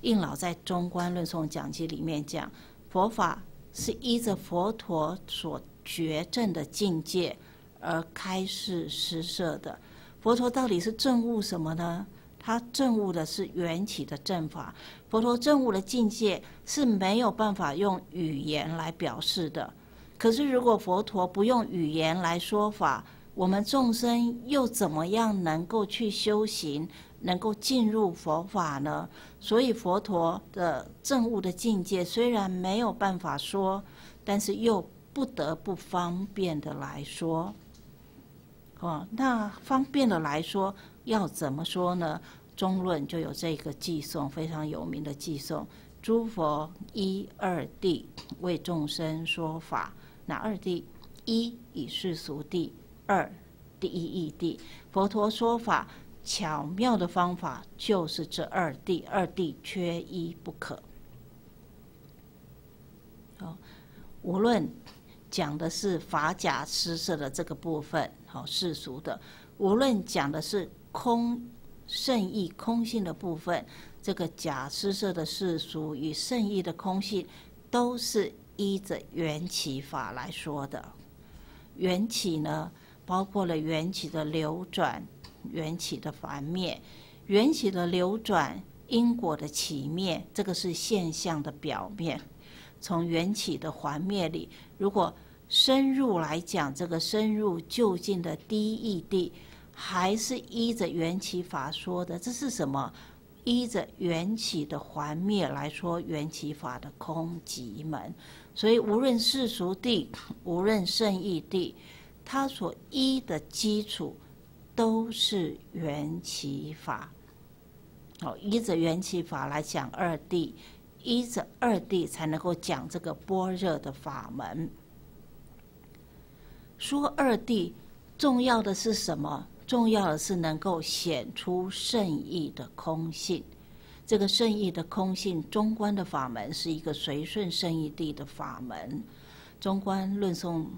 应老在《中观论颂讲记》里面讲，佛法是依着佛陀所觉证的境界而开示施设的。佛陀到底是证悟什么呢？ 他证悟的是缘起的正法，佛陀证悟的境界是没有办法用语言来表示的。可是，如果佛陀不用语言来说法，我们众生又怎么样能够去修行，能够进入佛法呢？所以，佛陀的证悟的境界虽然没有办法说，但是又不得不方便的来说。哦，那方便的来说。 要怎么说呢？中论就有这个偈颂，非常有名的偈颂：“诸佛依二谛为众生说法。”哪二谛？一以世俗谛，二第一义谛。佛陀说法巧妙的方法就是这二谛，二谛缺一不可。好，无论讲的是法假施设的这个部分，好世俗的；无论讲的是 空圣意空性的部分，这个假施设的世俗与圣意的空性，都是依着缘起法来说的。缘起呢，包括了缘起的流转、缘起的繁灭、缘起的流转、因果的起灭，这个是现象的表面。从缘起的还灭里，如果深入来讲，这个深入究竟的第一义谛，还是依着缘起法说的，这是什么？依着缘起的还灭来说，缘起法的空寂门。所以无论世俗谛，无论圣义谛，它所依的基础都是缘起法。好，依着缘起法来讲二谛，依着二谛才能够讲这个般若的法门。说二谛重要的是什么？重要的是能够显出圣义的空性，这个圣义的空性，中观的法门是一个随顺圣义谛的法门。中观论颂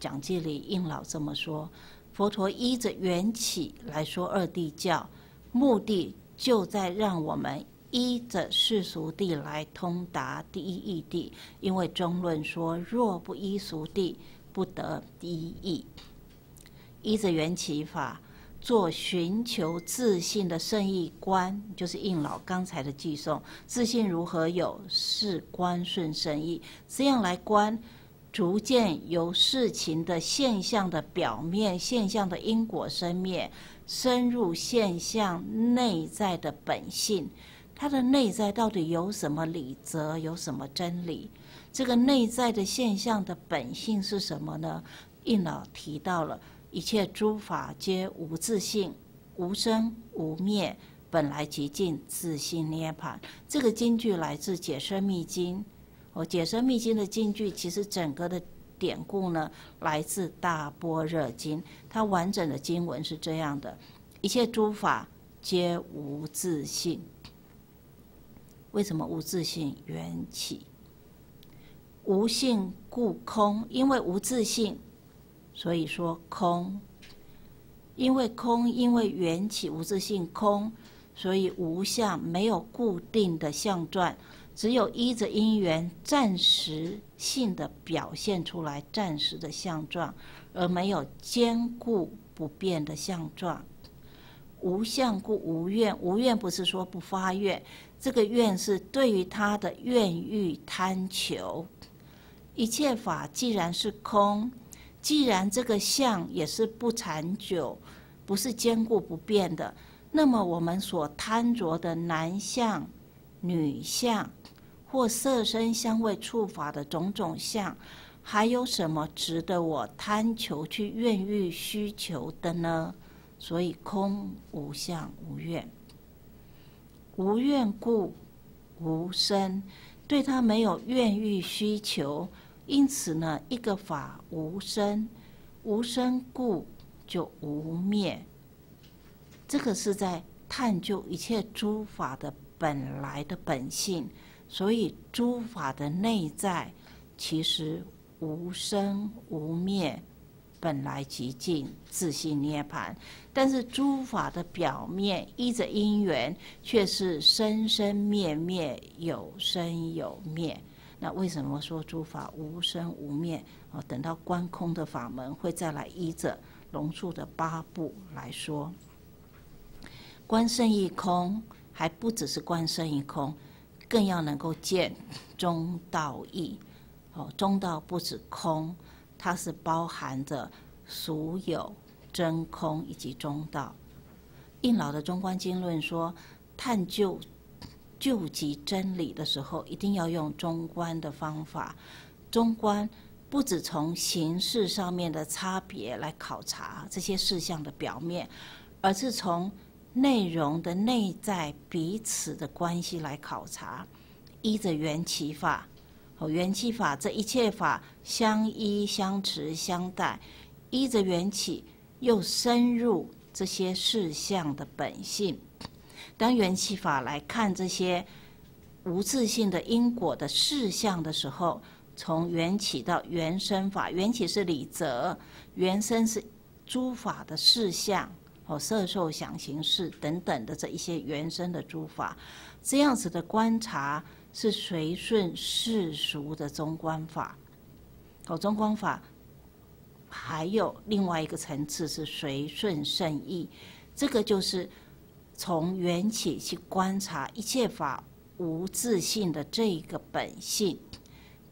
讲记里应老这么说：佛陀依着缘起来说二谛教，目的就在让我们依着世俗谛来通达第一义谛。因为中论说：若不依俗谛，不得第一义。依着缘起法做寻求自信的圣义观，就是应老刚才的寄送，自信如何有？是观顺圣义。这样来观，逐渐由事情的现象的表面、现象的因果生灭，深入现象内在的本性，它的内在到底有什么理则，有什么真理？这个内在的现象的本性是什么呢？应老提到了，一切诸法皆无自性，无生无灭，本来寂静，自性涅槃。这个金句来自解深密经。解深密经的金句，其实整个的典故呢，来自大般若经。它完整的经文是这样的：一切诸法皆无自性。为什么无自性？缘起。无性故空，因为无自性，所以说空，因为空，因为缘起无自性空，所以无相，没有固定的相状，只有依着因缘暂时性的表现出来暂时的相状，而没有坚固不变的相状。无相故无愿，无愿不是说不发愿，这个愿是对于他的愿欲贪求。一切法既然是空，既然这个相也是不长久，不是坚固不变的，那么我们所贪着的男相、女相，或色身香味触法的种种相，还有什么值得我贪求去愿欲需求的呢？所以空无相无愿，无愿故无生，对他没有愿欲需求。因此呢，一个法无生，无生故就无灭。这个是在探究一切诸法的本来的本性，所以诸法的内在其实无生无灭，本来寂静，自性涅槃。但是诸法的表面依着因缘，却是生生灭灭，有生有灭。那为什么说诸法无生无灭？等到观空的法门会再来依着龙树的八部来说。观圣义空，还不只是观圣义空，更要能够见中道义。中道不止空，它是包含着俗有、真空以及中道。应老的中观经论说，探究究极真理的时候，一定要用中观的方法。中观不只从形式上面的差别来考察这些事项的表面，而是从内容的内在彼此的关系来考察。依着缘起法，缘起法这一切法相依相持相待，依着缘起又深入这些事项的本性。当缘起法来看这些无自性的因果的事项的时候，从缘起到缘生法，缘起是理则，缘生是诸法的事项，色受想行识等等的这一些缘生的诸法，这样子的观察是随顺世俗的中观法。中观法还有另外一个层次是随顺圣义，这个就是从缘起去观察一切法无自性的这一个本性，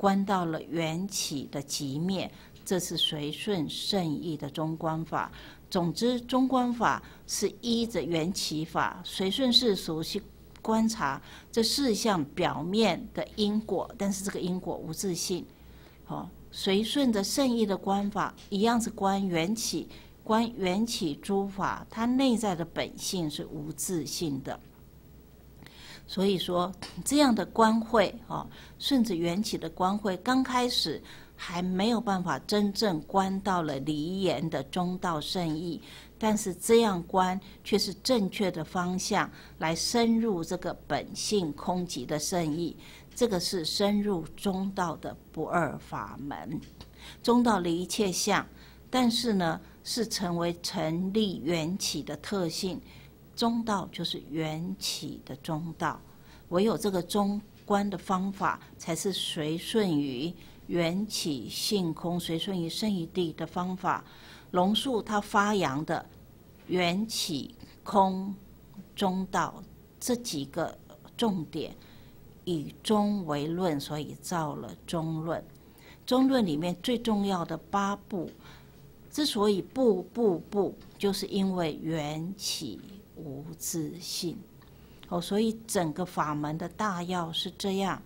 观到了缘起的极灭，这是随顺圣意的中观法。总之，中观法是依着缘起法，随顺世俗去观察这四项表面的因果，但是这个因果无自性。哦，随顺着圣意的观法，一样是观缘起。 观缘起诸法，它内在的本性是无自性的。所以说，这样的观慧啊，顺着缘起的观慧，刚开始还没有办法真正观到了离言的中道圣意，但是这样观却是正确的方向，来深入这个本性空寂的圣意。这个是深入中道的不二法门，中道离一切相，但是呢。 是成为成立缘起的特性，中道就是缘起的中道，唯有这个中观的方法，才是随顺于缘起性空、随顺于圣义谛的方法。龙树他发扬的缘起、空、中道这几个重点，以中为论，所以造了中论。中论里面最重要的八部。 之所以步步步，就是因为缘起无自性，哦，所以整个法门的大要是这样。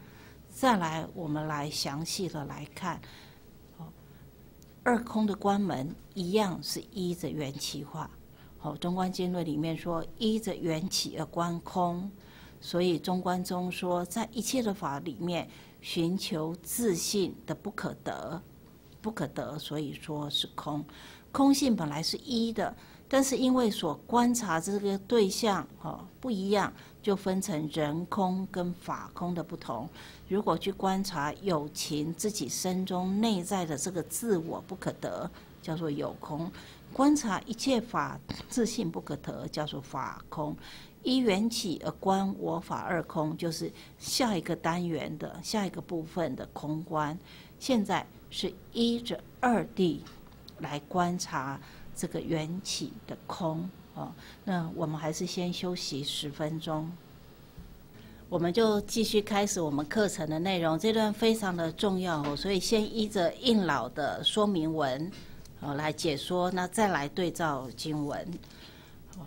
再来，我们来详细的来看，哦，二空的关门一样是依着缘起化。哦，《中观经论》里面说，依着缘起而观空，所以《中观中》说，在一切的法里面，寻求自性的不可得。 不可得，所以说是空。空性本来是一的，但是因为所观察这个对象哦不一样，就分成人空跟法空的不同。如果去观察有情自己身中内在的这个自我不可得，叫做有空；观察一切法自性不可得，叫做法空。依缘起而观我法二空，就是下一个单元的下一个部分的空观。现在。 是依着二谛来观察这个缘起的空哦。那我们还是先休息10分钟，我们就继续开始我们课程的内容。这段非常的重要哦，所以先依着印老的说明文哦来解说，那再来对照经文。哦，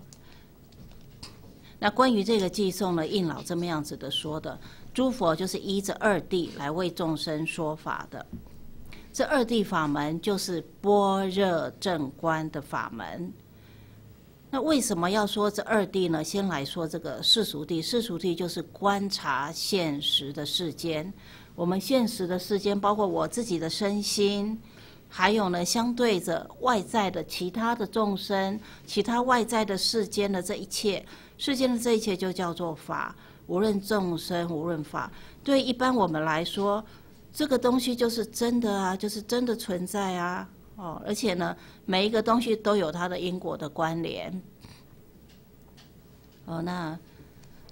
那关于这个偈颂呢，印老这么样子的说的，诸佛就是依着二谛来为众生说法的。 这二谛法门就是般若正观的法门。那为什么要说这二谛呢？先来说这个世俗谛，世俗谛就是观察现实的世间，我们现实的世间包括我自己的身心，还有呢相对着外在的其他的众生，其他外在的世间的这一切，世间的这一切就叫做法，无论众生，无论法。对一般我们来说。 这个东西就是真的啊，就是真的存在啊，哦，而且呢，每一个东西都有它的因果的关联，哦，那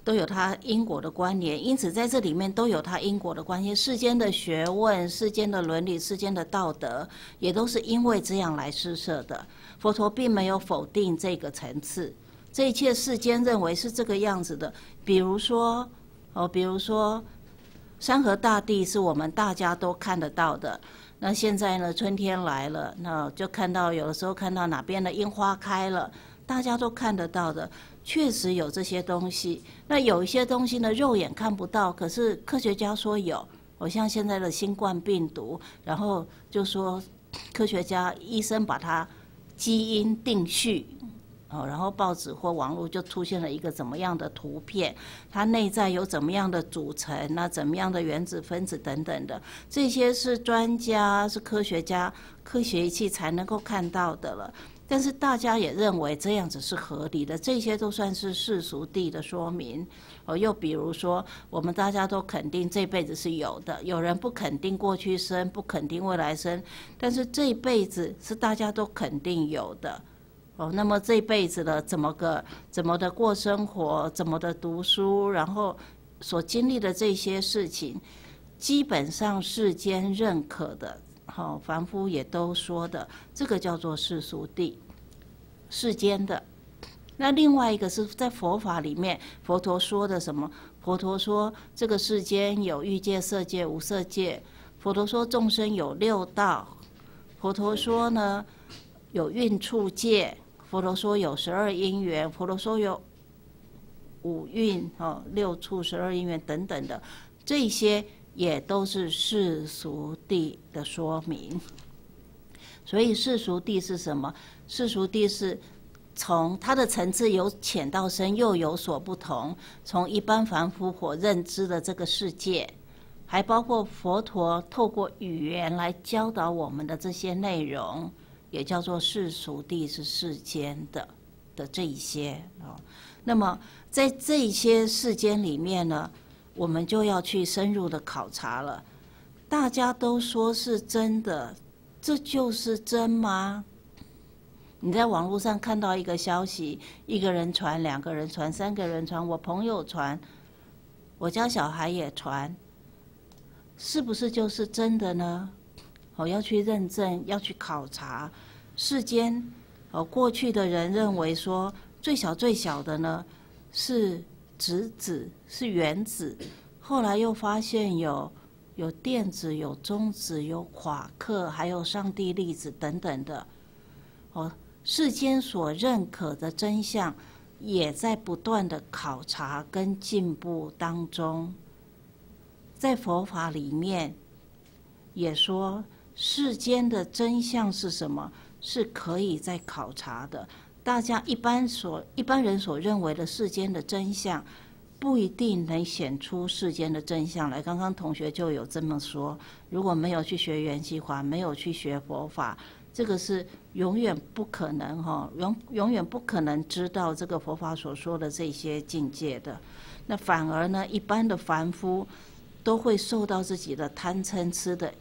都有它因果的关联，因此在这里面都有它因果的关系。世间的学问、世间的伦理、世间的道德，也都是因为这样来施设的。佛陀并没有否定这个层次，这一切世间认为是这个样子的，比如说，哦，比如说。 山河大地是我们大家都看得到的。那现在呢，春天来了，那就看到有的时候看到哪边的樱花开了，大家都看得到的，确实有这些东西。那有一些东西呢，肉眼看不到，可是科学家说有。我像现在的新冠病毒，然后就说科学家、医生把它基因定序。 哦，然后报纸或网络就出现了一个怎么样的图片，它内在有怎么样的组成啊，怎么样的原子分子等等的，这些是专家、是科学家、科学仪器才能够看到的了。但是大家也认为这样子是合理的，这些都算是世俗谛的说明。哦，又比如说，我们大家都肯定这辈子是有的，有人不肯定过去生，不肯定未来生，但是这一辈子是大家都肯定有的。 哦，那么这辈子的怎么的过生活，怎么的读书，然后所经历的这些事情，基本上世间认可的，好、哦，凡夫也都说的，这个叫做世俗谛，世间的。那另外一个是在佛法里面，佛陀说的什么？佛陀说这个世间有欲界、色界、无色界。佛陀说众生有六道，佛陀说呢有蕴处界，佛陀说有12因缘，佛陀说有5蕴哦，6处12因缘等等的，这些也都是世俗谛的说明。所以世俗谛是什么？世俗谛是从它的层次由浅到深又有所不同，从一般凡夫所认知的这个世界，还包括佛陀透过语言来教导我们的这些内容，也叫做世俗谛，是世间的这一些哦。那么在这一些世间里面呢，我们就要去深入的考察了。大家都说是真的，这就是真吗？你在网络上看到一个消息，一个人传，两个人传，三个人传，我朋友传，我家小孩也传，是不是就是真的呢？哦，要去认证，要去考察世间。哦，过去的人认为说最小的呢是质子，是原子，后来又发现有电子、有中子、有夸克，还有上帝粒子等等的。哦，世间所认可的真相，也在不断的考察跟进步当中。在佛法里面，也说世间的真相是什么，是可以在考察的。大家一般人所认为的世间的真相，不一定能显出世间的真相来。刚刚同学就有这么说，如果没有去学缘起法，没有去学佛法，这个是永远不可能永远不可能知道这个佛法所说的这些境界的。那反而呢，一般的凡夫都会受到自己的贪嗔痴的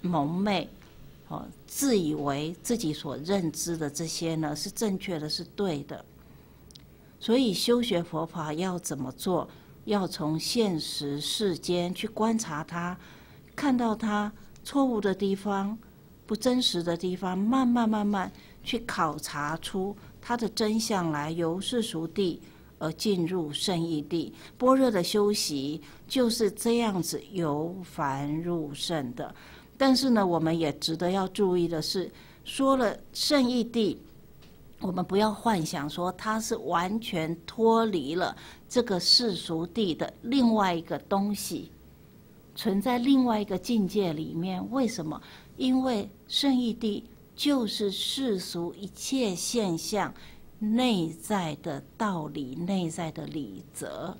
蒙昧，哦，自以为自己所认知的这些呢是正确的，是对的。所以修学佛法要怎么做？要从现实世间去观察它，看到它错误的地方、不真实的地方，慢慢去考察出它的真相来，由世俗谛而进入圣义谛。般若的修习就是这样子由凡入圣的。但是呢，我们也值得要注意的是，说了圣义谛，我们不要幻想说它是完全脱离了这个世俗谛的另外一个东西，存在另外一个境界里面。为什么？因为圣义谛就是世俗一切现象内在的道理、内在的理则。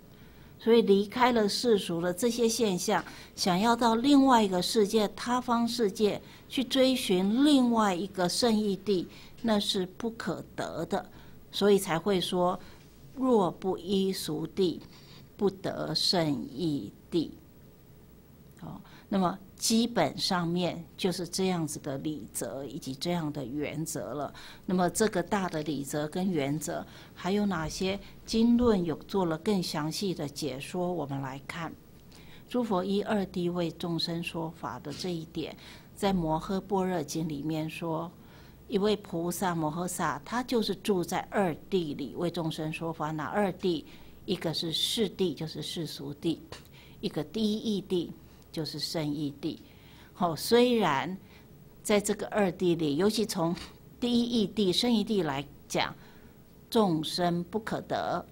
所以离开了世俗的这些现象，想要到另外一个世界、他方世界去追寻另外一个圣义谛，那是不可得的。所以才会说，若不依俗谛，不得圣义谛。哦，那么基本上面就是这样子的理则以及这样的原则了。那么这个大的理则跟原则，还有哪些经论有做了更详细的解说？我们来看诸佛依二谛为众生说法的这一点，在摩诃般若经里面说，一位菩萨摩诃萨，他就是住在二谛里为众生说法。哪二谛？一个是世谛，就是世俗谛；一个第一义谛，就是圣义谛。好，虽然在这个二谛里，尤其从第一义谛、圣义谛来讲，众生不可得。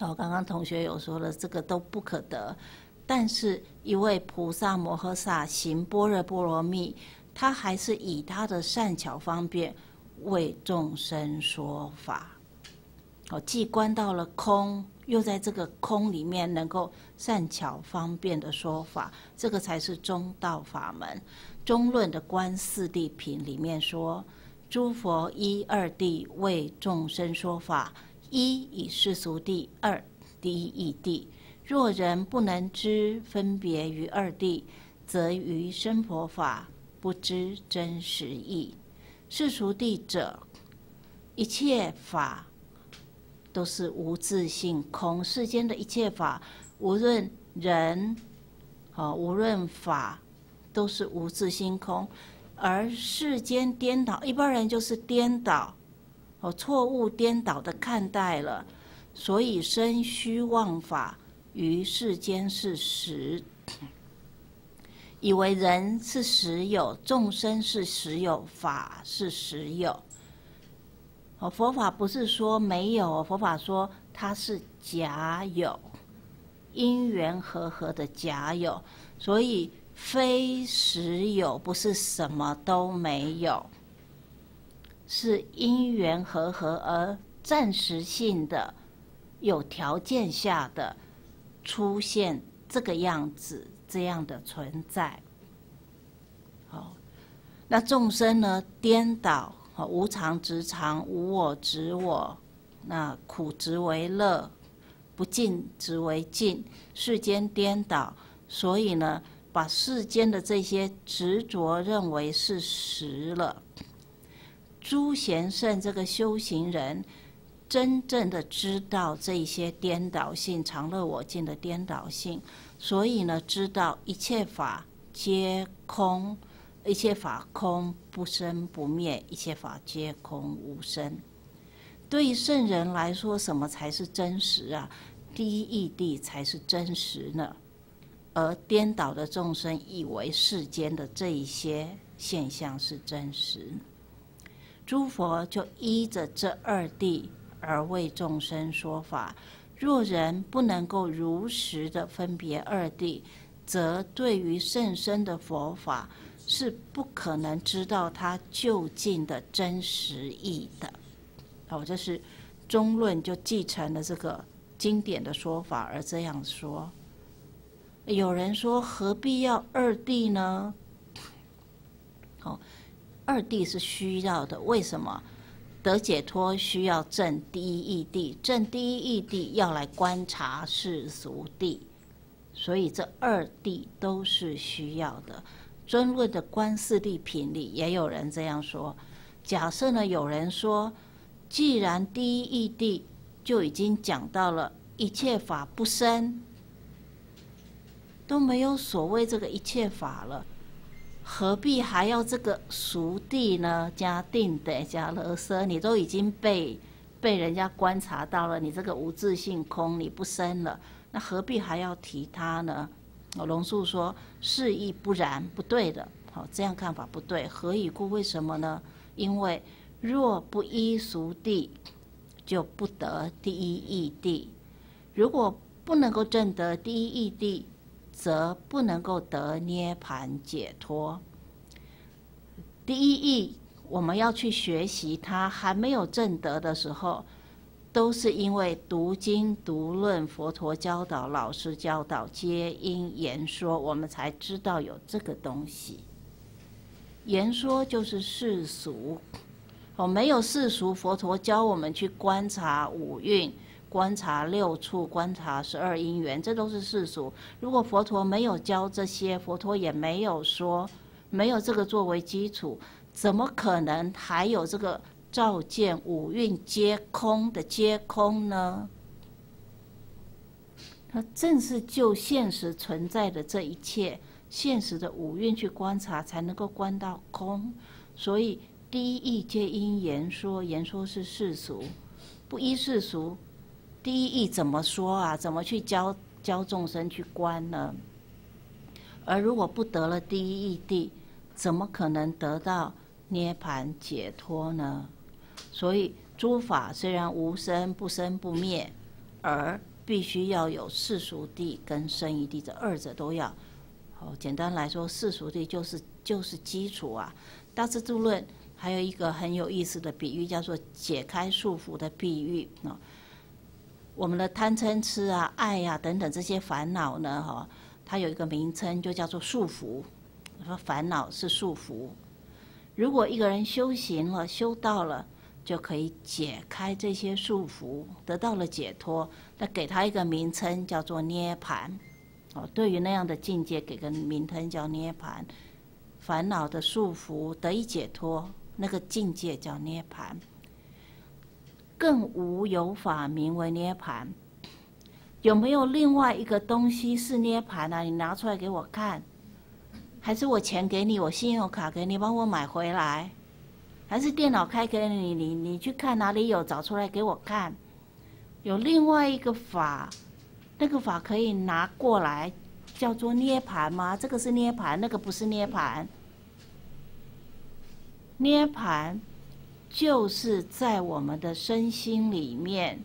哦，刚刚同学有说了，这个都不可得。但是，一位菩萨摩诃萨行般若波罗蜜，他还是以他的善巧方便为众生说法。哦，既观到了空，又在这个空里面能够善巧方便的说法，这个才是中道法门。中论的观四谛品里面说，诸佛依二谛为众生说法，一以世俗谛，二第一义谛。若人不能知分别于二谛，则于生佛法不知真实义。世俗谛者，一切法都是无自性空，世间的一切法，无论人，无论法，都是无自性空。而世间颠倒，一般人就是颠倒，错误颠倒的看待了，所以生虚妄法于世间是实。以为人是实有，众生是实有，法是实有。哦，佛法不是说没有，佛法说它是假有，因缘和合的假有，所以非实有，不是什么都没有，是因缘和合而暂时性的、有条件下的出现这个样子。 这样的存在，好，那众生呢？颠倒，无常执常，无我执我，那苦执为乐，不净执为净，世间颠倒，所以呢，把世间的这些执着认为是实了。诸贤圣这个修行人，真正的知道这些颠倒性、常乐我净的颠倒性。 所以呢，知道一切法皆空，一切法空不生不灭，一切法皆空无生。对于圣人来说，什么才是真实啊？第一义谛才是真实呢。而颠倒的众生以为世间的这一些现象是真实，诸佛就依着这二谛而为众生说法。 若人不能够如实的分别二谛，则对于甚深的佛法是不可能知道它究竟的真实义的。好，这是中论就继承了这个经典的说法而这样说。有人说何必要二谛呢？好，二谛是需要的，为什么？ 得解脱需要证第一义谛，证第一义谛要来观察世俗谛，所以这二谛都是需要的。尊论的观四谛品里也有人这样说。假设呢，有人说，既然第一义谛就已经讲到了一切法不生，都没有所谓这个一切法了。 何必还要这个熟地呢？加定得加勒舍，你都已经被人家观察到了，你这个无自性空，你不生了，那何必还要提它呢？龙树说：“是亦不然，不对的。好，这样看法不对。何以故？为什么呢？因为若不依熟地，就不得第一义谛；如果不能够证得第一义谛， 则不能够得涅槃解脱。第一义，我们要去学习它，还没有证得的时候，都是因为读经、读论、佛陀教导、老师教导、皆因言说，我们才知道有这个东西。言说就是世俗，哦，没有世俗，佛陀教我们去观察五蕴。 观察六处，观察12因缘，这都是世俗。如果佛陀没有教这些，佛陀也没有说，没有这个作为基础，怎么可能还有这个照见五蕴皆空的皆空呢？那正是就现实存在的这一切，现实的五蕴去观察，才能够观到空。所以第一义皆因言说，言说是世俗，不依世俗。 第一义怎么说啊？怎么去教众生去观呢？而如果不得了第一义谛，怎么可能得到涅槃解脱呢？所以诸法虽然无生不生不灭，而必须要有世俗谛跟生一谛，这二者都要。好，简单来说，世俗谛就是基础啊。大智度论还有一个很有意思的比喻，叫做解开束缚的比喻啊。 我们的贪嗔痴啊、爱呀、等等这些烦恼呢，哈，它有一个名称，就叫做束缚。说烦恼是束缚。如果一个人修行了、修到了，就可以解开这些束缚，得到了解脱。那给他一个名称，叫做涅槃。哦，对于那样的境界，给个名称叫涅槃。烦恼的束缚得以解脱，那个境界叫涅槃。 更无有法名为涅槃，有没有另外一个东西是涅槃啊？你拿出来给我看，还是我钱给你，我信用卡给你，帮我买回来，还是电脑开给你，你去看哪里有，找出来给我看，有另外一个法，那个法可以拿过来叫做涅槃吗？这个是涅槃，那个不是涅槃。涅槃就是在我们的身心里面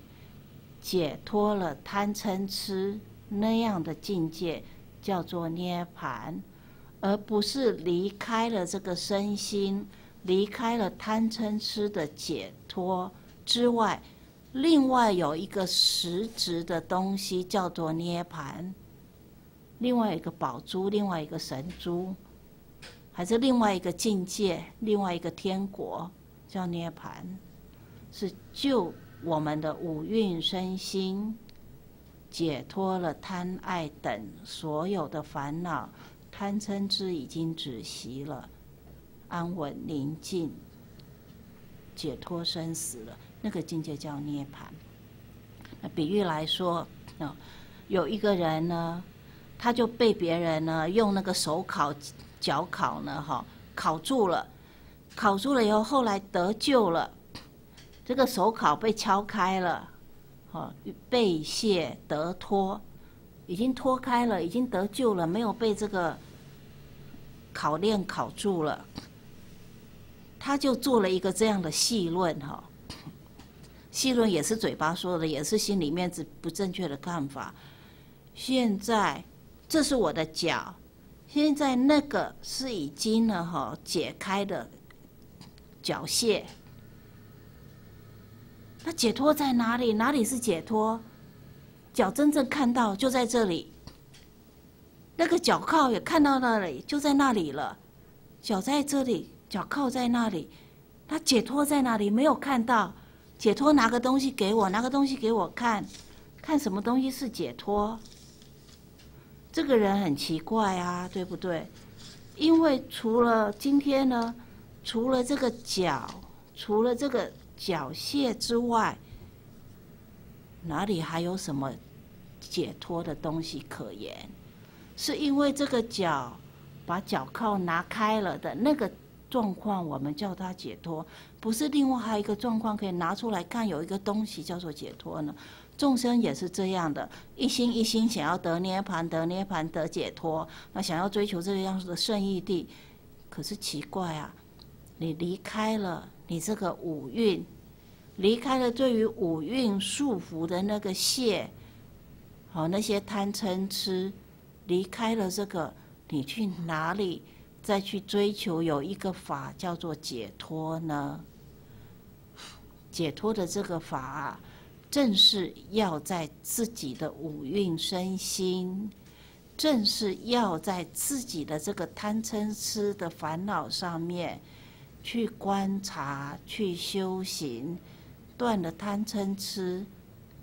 解脱了贪嗔痴那样的境界，叫做涅槃，而不是离开了这个身心，离开了贪嗔痴的解脱之外，另外有一个实质的东西叫做涅槃，另外一个宝珠，另外一个神珠，还是另外一个境界，另外一个天国，叫涅槃，是救我们的五蕴身心，解脱了贪爱等所有的烦恼，贪嗔痴已经止息了，安稳宁静，解脱生死了。那个境界叫涅槃。那比喻来说，有一个人呢，他就被别人呢用那个手烤、脚烤呢，烤住了，烤住了以后，后来得救了。这个手烤被敲开了，被解得脱，已经脱开了，已经得救了，没有被这个烤链烤住了。他就做了一个这样的戏论，戏论也是嘴巴说的，也是心里面不正确的看法。现在这是我的脚，现在那个是已经呢解开的脚屑。那解脱在哪里？哪里是解脱？脚真正看到就在这里，那个脚铐也看到那里，就在那里了。脚在这里，脚铐在那里，那解脱在哪里？没有看到。解脱拿个东西给我，拿个东西给我看，看什么东西是解脱？这个人很奇怪啊，对不对？因为除了今天呢，除了这个脚，除了这个脚屑之外，哪里还有什么解脱的东西可言？是因为这个脚把脚铐拿开了的那个状况，我们叫它解脱，不是另外还有一个状况可以拿出来看，有一个东西叫做解脱呢。众生也是这样的，一心一心想要得涅槃，得涅槃，得解脱，那想要追求这样的圣义地，可是奇怪啊，你离开了你这个五蕴，离开了对于五蕴束缚的那个懈，那些贪嗔痴，离开了这个，你去哪里？再去追求有一个法叫做解脱呢？解脱的这个法啊，正是要在自己的五蕴身心，正是要在自己的这个贪嗔痴的烦恼上面去观察、去修行，断了贪嗔痴，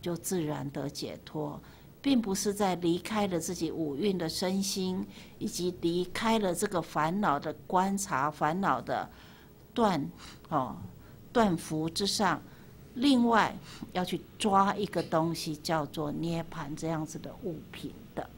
就自然得解脱。并不是在离开了自己五蕴的身心，以及离开了这个烦恼的观察、烦恼的断缚之上，另外要去抓一个东西叫做涅槃这样子的物品的。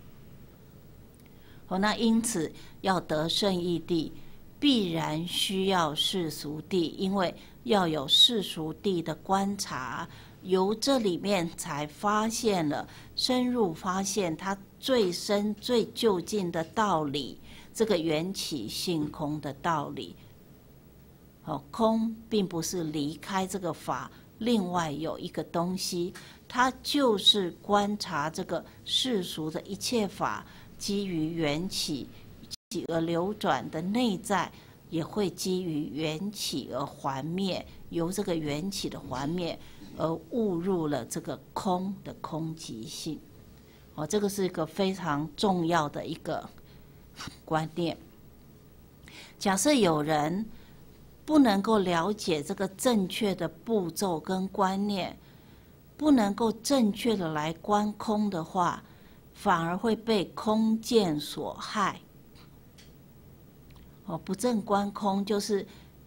那因此要得胜义地，必然需要世俗地，因为要有世俗地的观察。由这里面才发现了，深入发现它最深最究竟的道理，这个缘起性空的道理。空并不是离开这个法，另外有一个东西，它就是观察这个世俗的一切法，基于缘起而流转的内在，也会基于缘起而还灭，由这个缘起的还灭。而误入了这个空的空寂性，这个是一个非常重要的一个观念。假设有人不能够了解这个正确的步骤跟观念，不能够正确的来观空的话，反而会被空见所害。不正观空就是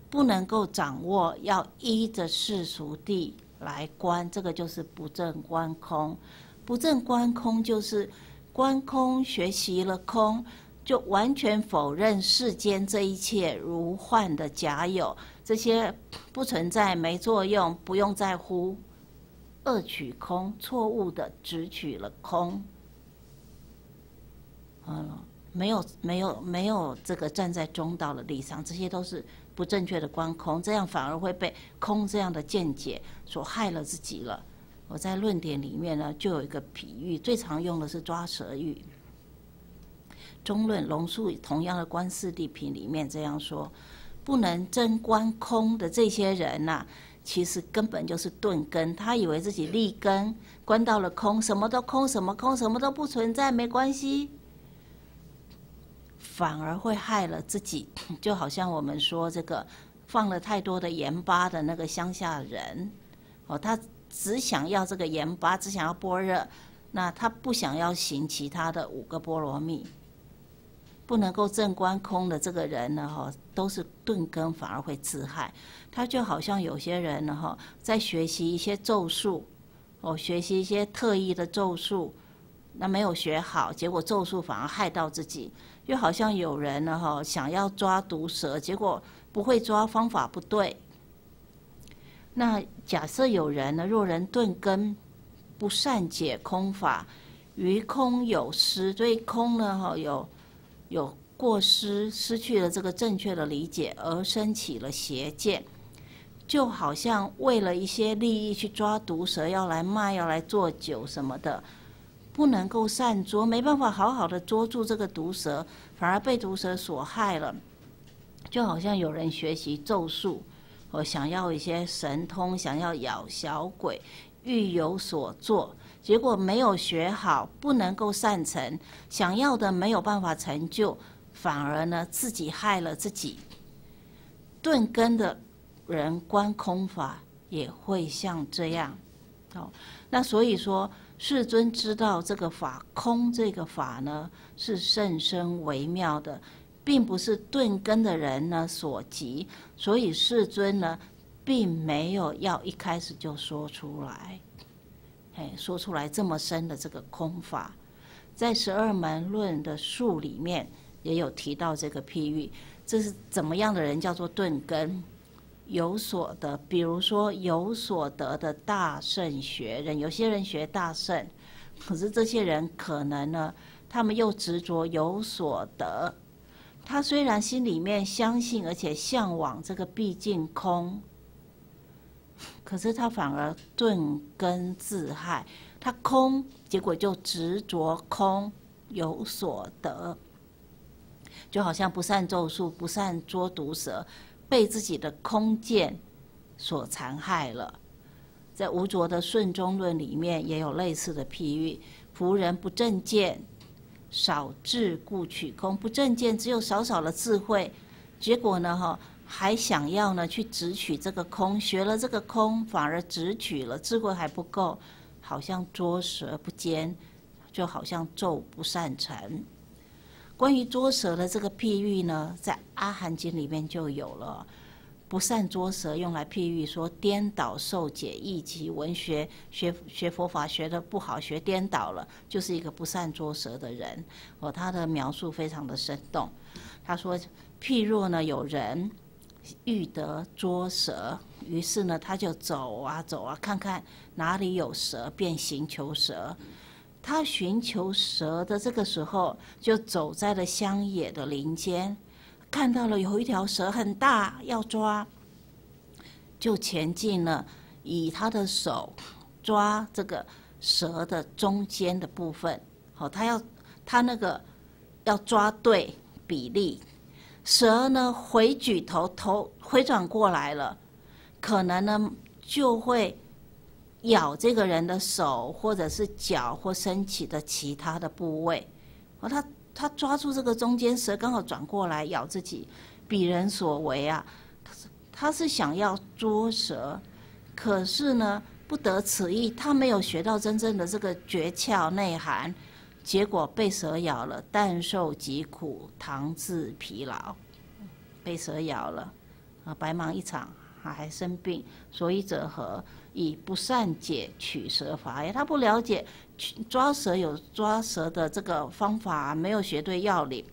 不能够掌握，要依着世俗地来观，这个就是不正观空。不正观空就是观空，学习了空，就完全否认世间这一切如幻的假有，这些不存在、没作用、不用在乎，恶取空，错误的只取了空。没有这个站在中道的立场，这些都是不正确的观空，这样反而会被空这样的见解所害了自己了。我在论点里面呢，就有一个比喻，最常用的是抓蛇喻。中论龙树同样的《观四谛品》里面这样说：不能真观空的这些人呐、啊，其实根本就是钝根，他以为自己立根，观到了空，什么都空，什么空，什么都不存在，没关系。 反而会害了自己，就好像我们说这个放了太多的盐巴的那个乡下人，哦，他只想要这个盐巴，只想要般若，那他不想要行其他的5个波罗蜜，不能够正观空的这个人呢，哈，都是钝根，反而会自害。他就好像有些人呢，哈，在学习一些咒术，哦，学习一些特异的咒术，那没有学好，结果咒术反而害到自己。 就好像有人呢哈，想要抓毒蛇，结果不会抓，方法不对。那假设有人呢，若人钝根，不善解空法，于空有失，对空呢哈有过失，失去了这个正确的理解，而升起了邪见，就好像为了一些利益去抓毒蛇，要来卖，要来做酒什么的。 不能够善捉，没办法好好的捉住这个毒蛇，反而被毒蛇所害了。就好像有人学习咒术，我想要一些神通，想要咬小鬼，欲有所作，结果没有学好，不能够善成，想要的没有办法成就，反而呢自己害了自己。钝根的人观空法也会像这样。哦，那所以说。 世尊知道这个法空，这个法呢是甚深微妙的，并不是钝根的人呢所及，所以世尊呢并没有要一开始就说出来，哎，说出来这么深的这个空法，在12门论的述里面也有提到这个譬喻，这是怎么样的人叫做钝根？ 有所得，比如说有所得的大圣学人，有些人学大圣，可是这些人可能呢，他们又执着有所得。他虽然心里面相信，而且向往这个毕竟空，可是他反而钝根自害。他空，结果就执着空，有所得，就好像不善咒术，不善捉毒蛇。 被自己的空见所残害了，在吴浊的《顺中论》里面也有类似的譬喻：仆人不正见，少智故取空；不正见只有少少的智慧，结果呢，哈，还想要呢去直取这个空，学了这个空，反而直取了智慧还不够，好像捉蛇不坚，就好像咒不善成。 关于捉蛇的这个譬喻呢，在《阿含经》里面就有了。不善捉蛇用来譬喻说颠倒受解义及文学学佛法学得不好，学颠倒了，就是一个不善捉蛇的人。哦，他的描述非常的生动。他说，譬若呢有人欲得捉蛇，于是呢他就走啊走啊，看看哪里有蛇，便行求蛇。 他寻求蛇的这个时候，就走在了乡野的林间，看到了有一条蛇很大，要抓，就前进了，以他的手抓这个蛇的中间的部分。好，他要抓对比例，蛇呢回举头，头回转过来了，可能呢就会。 咬这个人的手，或者是脚，或身体的其他的部位，哦，他抓住这个中间蛇，刚好转过来咬自己，鄙人所为啊！他是想要捉蛇，可是呢不得此意，他没有学到真正的这个诀窍内涵，结果被蛇咬了，但受疾苦，唐自疲劳，被蛇咬了，啊，白忙一场。 还生病，所以者何？以不善解取蛇法也。他不了解抓蛇有抓蛇的这个方法，没有学对要领。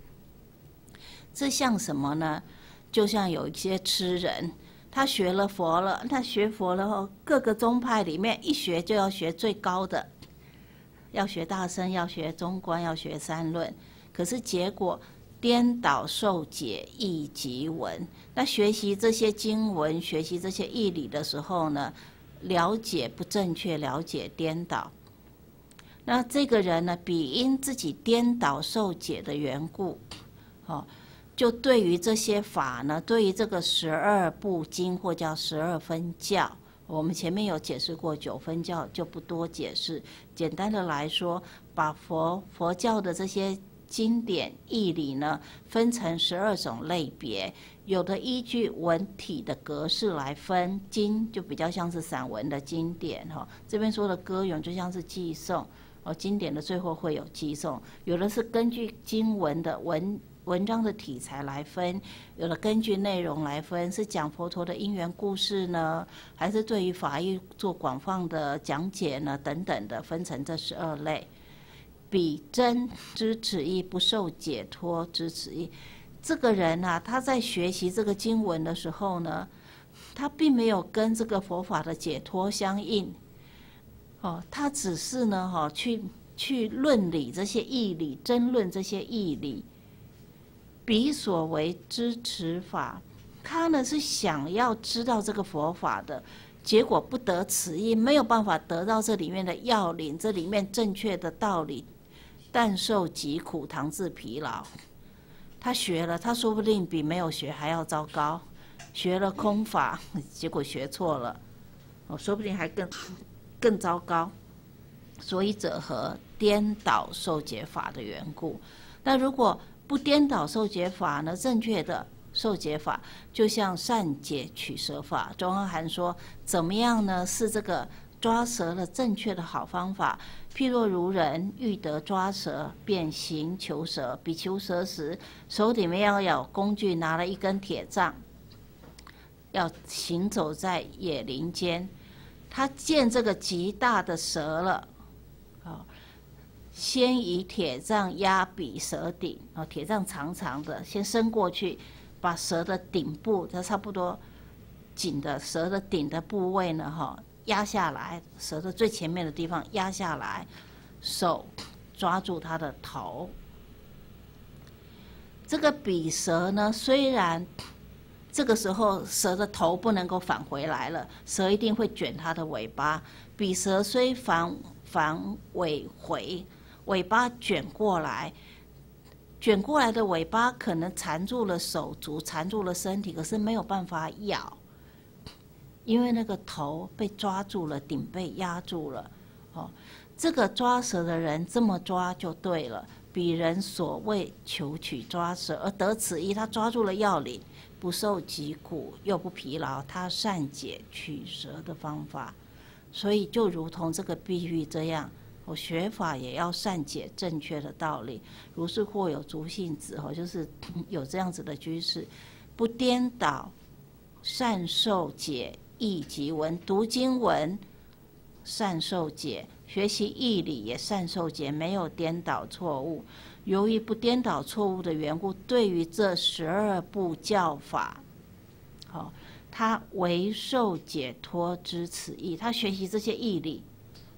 这像什么呢？就像有一些痴人，他学了佛了，他学佛了后，各个宗派里面一学就要学最高的，要学大乘，要学中观，要学3论。可是结果颠倒受解义即文。那学习这些经文、学习这些义理的时候呢，了解不正确，了解颠倒。那这个人呢，彼因自己颠倒受解的缘故，哦，就对于这些法呢，对于这个12部经或叫12分教。 我们前面有解释过9分教，就不多解释。简单的来说，把佛教的这些经典义理呢，分成12种类别，有的依据文体的格式来分，经就比较像是散文的经典哈、哦，这边说的歌咏就像是寄颂哦，经典的最后会有寄颂，有的是根据经文的文章的题材来分，有了根据内容来分，是讲佛陀的因缘故事呢，还是对于法义做广泛的讲解呢？等等的，分成这12类。彼真知此义，不受解脱知此义。这个人啊，他在学习这个经文的时候呢，他并没有跟这个佛法的解脱相应，哦，他只是呢，哈、哦，去论理这些义理，争论这些义理。 彼所为知此法，他呢是想要知道这个佛法的，结果不得此意，没有办法得到这里面的要领，这里面正确的道理，但受疾苦，常自疲劳。他学了，他说不定比没有学还要糟糕。学了空法，结果学错了，哦，说不定还更糟糕。所以者何？颠倒受解法的缘故。那如果 不颠倒受解法呢？正确的受解法，就像善解取舍法。中阿含说，怎么样呢？是这个抓蛇的正确的好方法。譬若如人欲得抓蛇，便行求蛇。比求蛇时，手里面要有工具，拿了一根铁杖，要行走在野林间。他见这个极大的蛇了，啊、哦。 先以铁杖压彼蛇顶，哦，铁杖长长的，先伸过去，把蛇的顶部，它差不多紧的蛇的顶的部位呢，哈、哦，压下来，蛇的最前面的地方压下来，手抓住它的头。这个彼蛇呢，虽然这个时候蛇的头不能够返回来了，蛇一定会卷它的尾巴。彼蛇虽返尾回。 尾巴卷过来，卷过来的尾巴可能缠住了手足，缠住了身体，可是没有办法咬，因为那个头被抓住了，顶被压住了。哦，这个抓蛇的人这么抓就对了。彼人所谓求取抓蛇而得此意，他抓住了要领，不受疾苦又不疲劳，他善解取蛇的方法，所以就如同这个碧玉这样。 我学法也要善解正确的道理，如是或有足信子哦，就是有这样子的居士，不颠倒，善受解义即文，读经文善受解，学习义理也善受解，没有颠倒错误。由于不颠倒错误的缘故，对于这12部教法，好、哦，他唯受解脱之此义，他学习这些义理。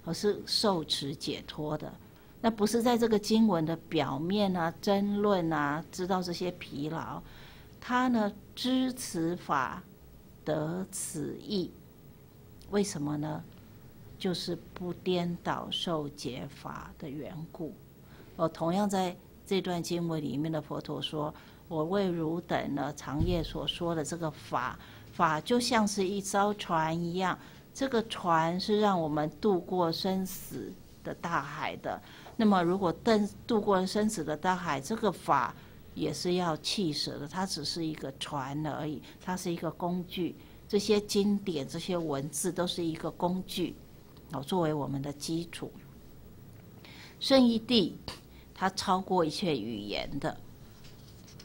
而是受持解脱的，那不是在这个经文的表面啊、争论啊，知道这些疲劳，他呢知此法得此意，为什么呢？就是不颠倒受解法的缘故。哦，同样在这段经文里面的佛陀说：“我为汝等呢，长夜所说的这个法，法就像是一艘船一样。” 这个船是让我们渡过生死的大海的。那么，如果渡过生死的大海，这个法也是要弃舍的。它只是一个船而已，它是一个工具。这些经典、这些文字都是一个工具，哦，作为我们的基础。圣义谛，它超过一切语言的，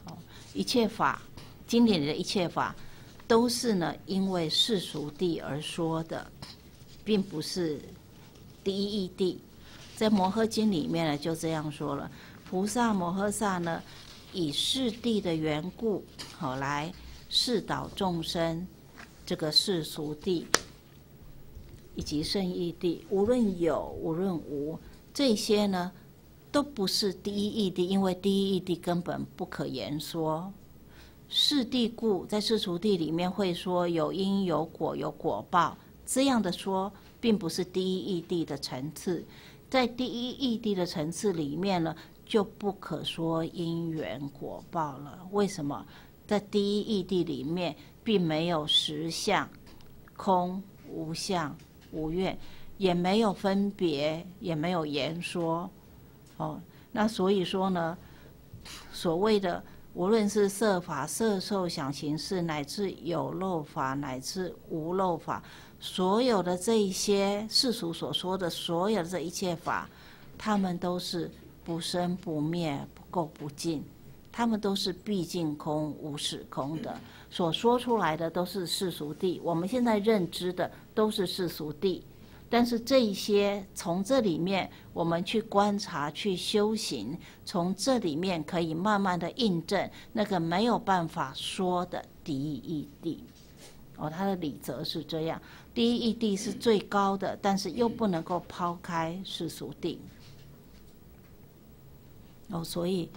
哦，一切法，经典里的一切法。 都是呢，因为世俗谛而说的，并不是第一义谛。在《摩诃经》里面呢，就这样说了：菩萨摩诃萨呢，以世谛的缘故，好来示导众生这个世俗谛以及圣义谛，无论有无，这些呢都不是第一义谛，因为第一义谛根本不可言说。是谛故，在世俗谛里面会说有因有果有果报，这样的说并不是第一义谛的层次。在第一义谛的层次里面呢，就不可说因缘果报了。为什么？在第一义谛里面并没有实相、空、无相、无愿，也没有分别，也没有言说。 哦，那所以说呢，所谓的无论是色法、色受、想行识，乃至有漏法，乃至无漏法，所有的这一些世俗所说的所有的这一切法，他们都是不生不灭、不垢不净，他们都是毕竟空、无始空的。所说出来的都是世俗谛，我们现在认知的都是世俗谛。 但是这一些从这里面我们去观察、去修行，从这里面可以慢慢的印证那个没有办法说的第一义谛。哦，它的理则是这样：第一义谛是最高的，但是又不能够抛开世俗谛。哦，所以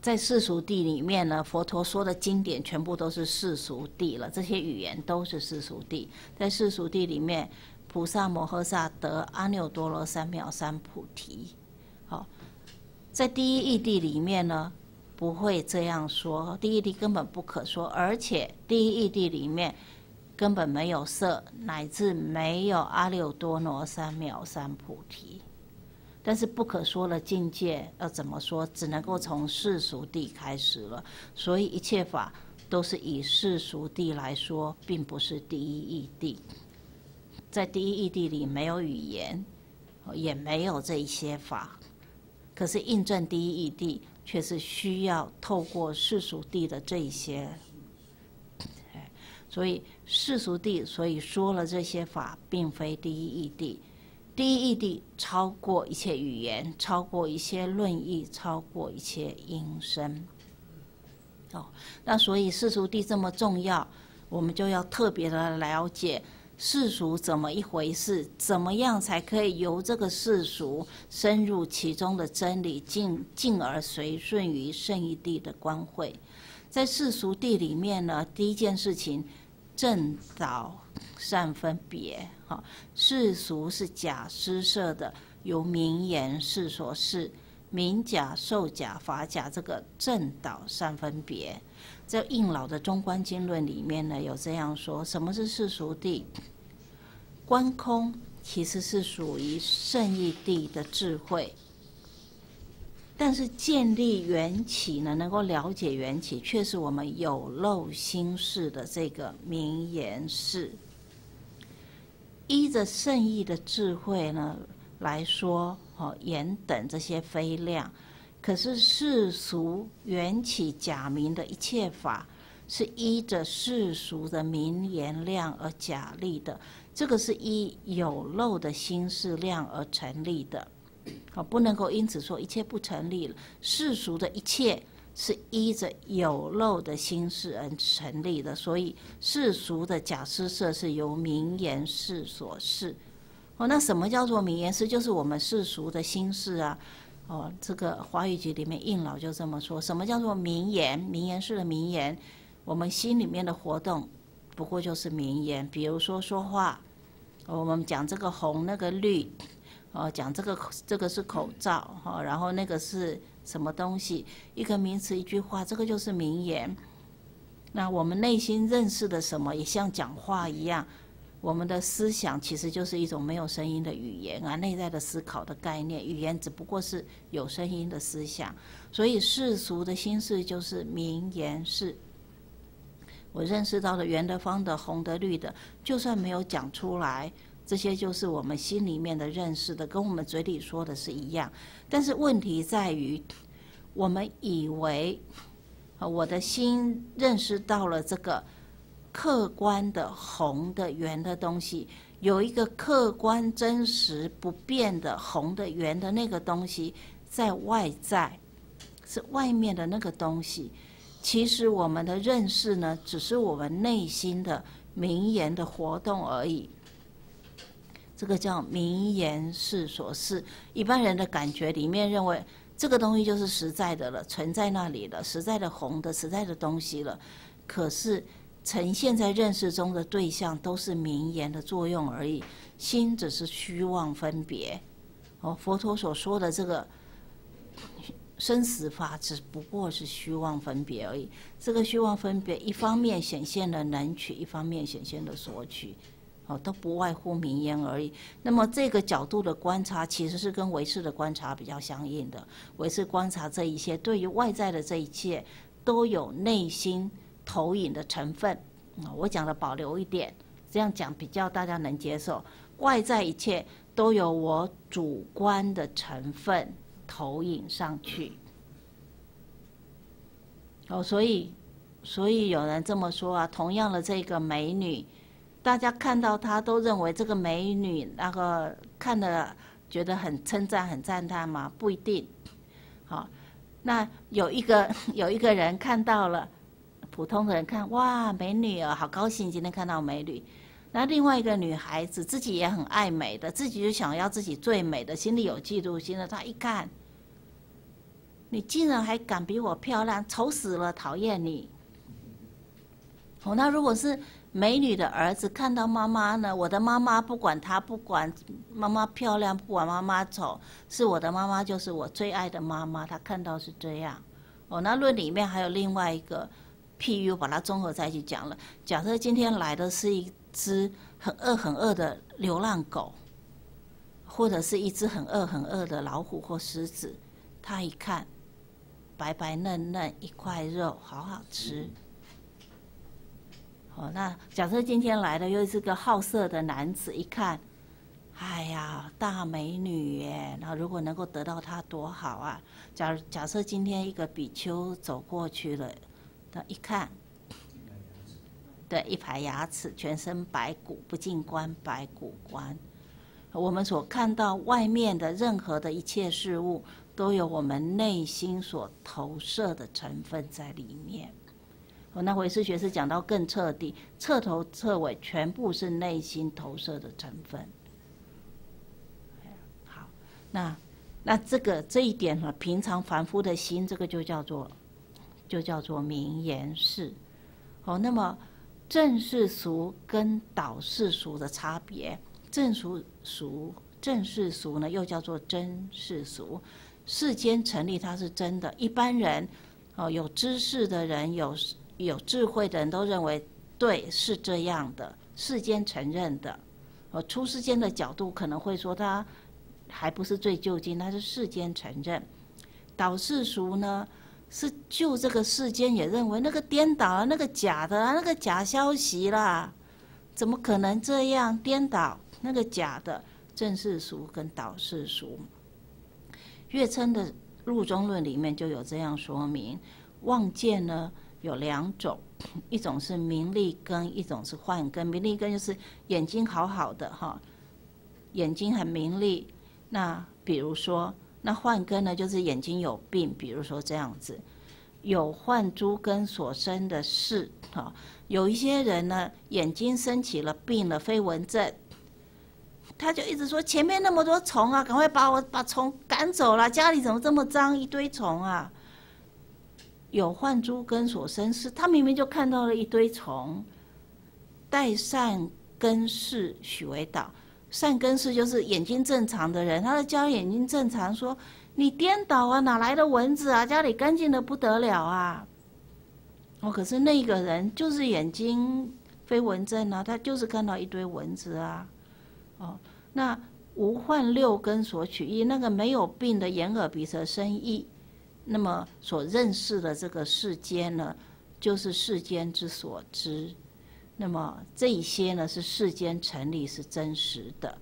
在世俗谛里面呢，佛陀说的经典全部都是世俗谛了，这些语言都是世俗谛。在世俗谛里面。 菩萨摩诃萨得阿耨多罗三藐三菩提。好，在第一义谛里面呢，不会这样说，第一义谛根本不可说，而且第一义谛里面根本没有色，乃至没有阿耨多罗三藐三菩提。但是不可说的境界要怎么说？只能够从世俗谛开始了。所以一切法都是以世俗谛来说，并不是第一义谛。 在第一义谛里没有语言，也没有这一些法，可是印证第一义谛却是需要透过世俗谛的这一些，所以世俗谛所以说了这些法，并非第一义谛。第一义谛超过一切语言，超过一切论义，超过一切音声。哦，那所以世俗谛这么重要，我们就要特别的了解。 世俗怎么一回事？怎么样才可以由这个世俗深入其中的真理，进而随顺于圣义谛的观慧？在世俗谛里面呢，第一件事情，正导善分别。哈，世俗是假施设的，由名言是所示，名假、受假、法假，这个正导善分别。 在印老的《中观经论》里面呢，有这样说：什么是世俗谛？观空其实是属于圣义谛的智慧，但是建立缘起呢，能够了解缘起，却是我们有漏心识的这个名言识。依着圣义的智慧呢来说，哦，言等这些非量。 可是世俗缘起假名的一切法，是依着世俗的名言量而假立的，这个是依有漏的心识量而成立的，好，不能够因此说一切不成立了。世俗的一切是依着有漏的心识而成立的，所以世俗的假施设是由名言识所示。哦，那什么叫做名言识？就是我们世俗的心识啊。 哦，这个华语集里面印老就这么说，什么叫做名言？名言式的名言，我们心里面的活动，不过就是名言。比如说说话，我们讲这个红，那个绿，哦，讲这个是口罩，哦，然后那个是什么东西？一个名词，一句话，这个就是名言。那我们内心认识的什么，也像讲话一样。 我们的思想其实就是一种没有声音的语言啊，内在的思考的概念，语言只不过是有声音的思想。所以世俗的心事就是名言事。我认识到的圆的、方的、红的、绿的，就算没有讲出来，这些就是我们心里面的认识的，跟我们嘴里说的是一样。但是问题在于，我们以为，我的心认识到了这个。 客观的红的圆的东西，有一个客观真实不变的红的圆的那个东西在外在，是外面的那个东西。其实我们的认识呢，只是我们内心的名言的活动而已。这个叫名言是所是。一般人的感觉里面认为这个东西就是实在的了，存在那里了，实在的红的，实在的东西了。可是呈现在认识中的对象都是名言的作用而已，心只是虚妄分别。哦，佛陀所说的这个生死法只不过是虚妄分别而已。这个虚妄分别，一方面显现了能取，一方面显现了所取，哦，都不外乎名言而已。那么这个角度的观察，其实是跟唯识的观察比较相应的。唯识观察这一切，对于外在的这一切，都有内心投影的成分。我讲的保留一点，这样讲比较大家能接受。外在一切都有我主观的成分。 投影上去，哦，所以有人这么说啊。同样的，这个美女，大家看到她都认为这个美女那个看了觉得很称赞、很赞叹嘛？不一定。好，那有一个人看到了，普通的人看哇，美女啊，好高兴今天看到美女。 那另外一个女孩子自己也很爱美的，自己就想要自己最美的，心里有嫉妒心的。她一看，你竟然还敢比我漂亮，丑死了，讨厌你！哦，那如果是美女的儿子看到妈妈呢？我的妈妈不管她，不管妈妈漂亮，不管妈妈丑，是我的妈妈，就是我最爱的妈妈。他看到是这样。哦，那论里面还有另外一个譬喻，把它综合在一起讲了。假设今天来的是一只很饿的流浪狗，或者是一只很饿的老虎或狮子，它一看，白白嫩嫩一块肉，好好吃。好，那假设今天来的又是个好色的男子，一看，哎呀，大美女耶！那如果能够得到它多好啊！假设今天一个比丘走过去了，他一看。 对，一排牙齿，全身白骨，不净观白骨观。我们所看到外面的任何的一切事物，都有我们内心所投射的成分在里面。我那唯识学是讲到更彻底，彻头彻尾全部是内心投射的成分。好，那这一点呢，平常凡夫的心，这个就叫做名言识。哦，那么。 正世俗跟倒世俗的差别，正世俗呢又叫做真世俗，世间成立它是真的。一般人，哦，有知识的人，有智慧的人都认为对是这样的，世间承认的。哦，出世间的角度可能会说它还不是最究竟，它是世间承认。倒世俗呢？ 是就这个世间也认为那个颠倒啊，那个假的啊，那个假消息啦，怎么可能这样颠倒？那个假的正世俗跟倒世俗，月称的《入中论》里面就有这样说明。妄见呢有两种，一种是名利根，一种是幻根。名利根就是眼睛好好的哈，眼睛很明利。那比如说。 那幻根呢，就是眼睛有病，比如说这样子，有幻诸根所生的事。哈，有一些人呢，眼睛生起了病了，飞蚊症，他就一直说前面那么多虫啊，赶快把虫赶走了，家里怎么这么脏，一堆虫啊？有幻诸根所生事，他明明就看到了一堆虫，待善根事许为倒。 善根是就是眼睛正常的人，他的家眼睛正常说，说你颠倒啊，哪来的蚊子啊？家里干净的不得了啊！哦，可是那个人就是眼睛非蚊症啊，他就是看到一堆蚊子啊。哦，那无患六根所取意，那个没有病的眼耳鼻舌身意，那么所认识的这个世间呢，就是世间之所知。 那么这一些呢是世间成立是真实的，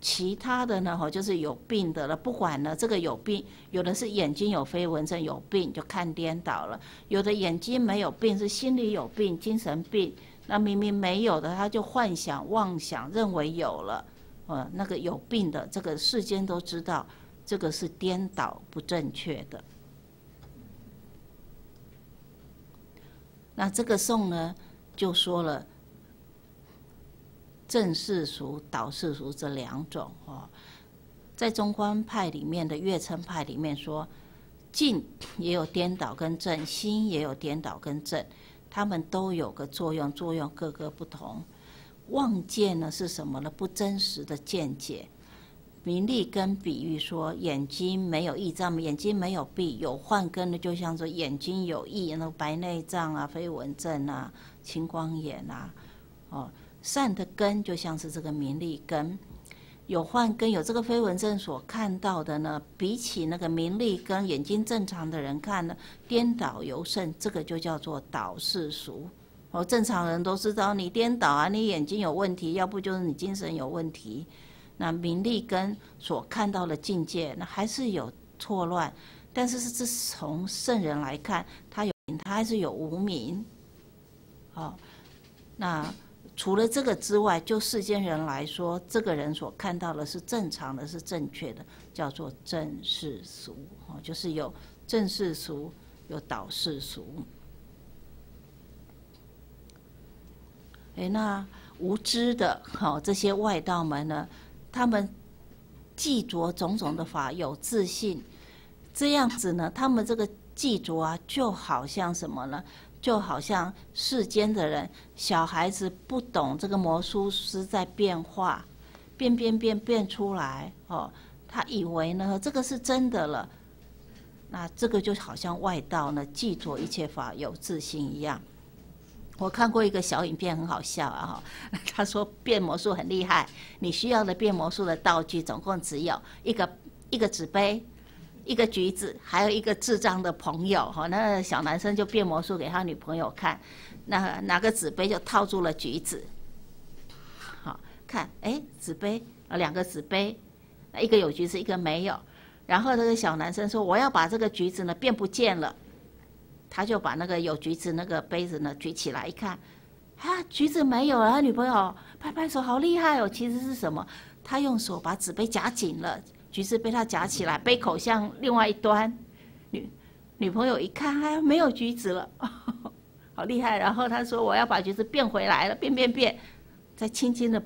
其他的呢就是有病的了，不管呢这个有病，有的是眼睛有飞蚊症有病就看颠倒了，有的眼睛没有病是心理有病精神病，那明明没有的他就幻想妄想认为有了，那个有病的这个世间都知道，这个是颠倒不正确的。那这个颂呢就说了。正世俗、倒世俗这两种哦。在中观派里面的月称派里面说，静也有颠倒跟正，心也有颠倒跟正，他们都有个作用，作用各个不同。妄见呢是什么呢？不真实的见解。名利跟比喻说，眼睛没有翳障，眼睛没有闭，有幻根的就像说眼睛有翳，那白内障啊、飞蚊症啊、青光眼啊，哦，善的根就像是这个名利根。有幻根有这个飞蚊症所看到的呢，比起那个名利根眼睛正常的人看呢，颠倒尤甚，这个就叫做倒世俗。哦，正常人都知道你颠倒啊，你眼睛有问题，要不就是你精神有问题。那名利根所看到的境界，那还是有错乱，但是是从圣人来看，他还是有无明。哦，那除了这个之外，就世间人来说，这个人所看到的是正常的，是正确的，叫做正世俗。哦，就是有正世俗，有倒世俗。哎，那无知的，好，这些外道们呢？他们记着种种的法，有自信，这样子呢，他们这个记着啊，就好像什么呢？就好像世间的人，小孩子不懂这个魔术师在变化，变出来哦，他以为呢这个是真的了，那这个就好像外道呢记着一切法有自信一样。我看过一个小影片，很好笑啊！哈，他说变魔术很厉害，你需要的变魔术的道具总共只有一个纸杯、一个橘子，还有一个智障的朋友。哈，那小男生就变魔术给他女朋友看，那拿个纸杯就套住了橘子。好看，哎，纸杯，两个纸杯，一个有橘子，一个没有。然后那个小男生说：“我要把这个橘子呢变不见了。”他就把那个有橘子那个杯子呢举起来一看，啊，橘子没有了。他女朋友拍拍手，好厉害哦！其实是什么？他用手把纸杯夹紧了，橘子被他夹起来，杯口向另外一端。女朋友一看，哎，没有橘子了，好厉害！然后他说：“我要把橘子变回来了，变。”再轻轻的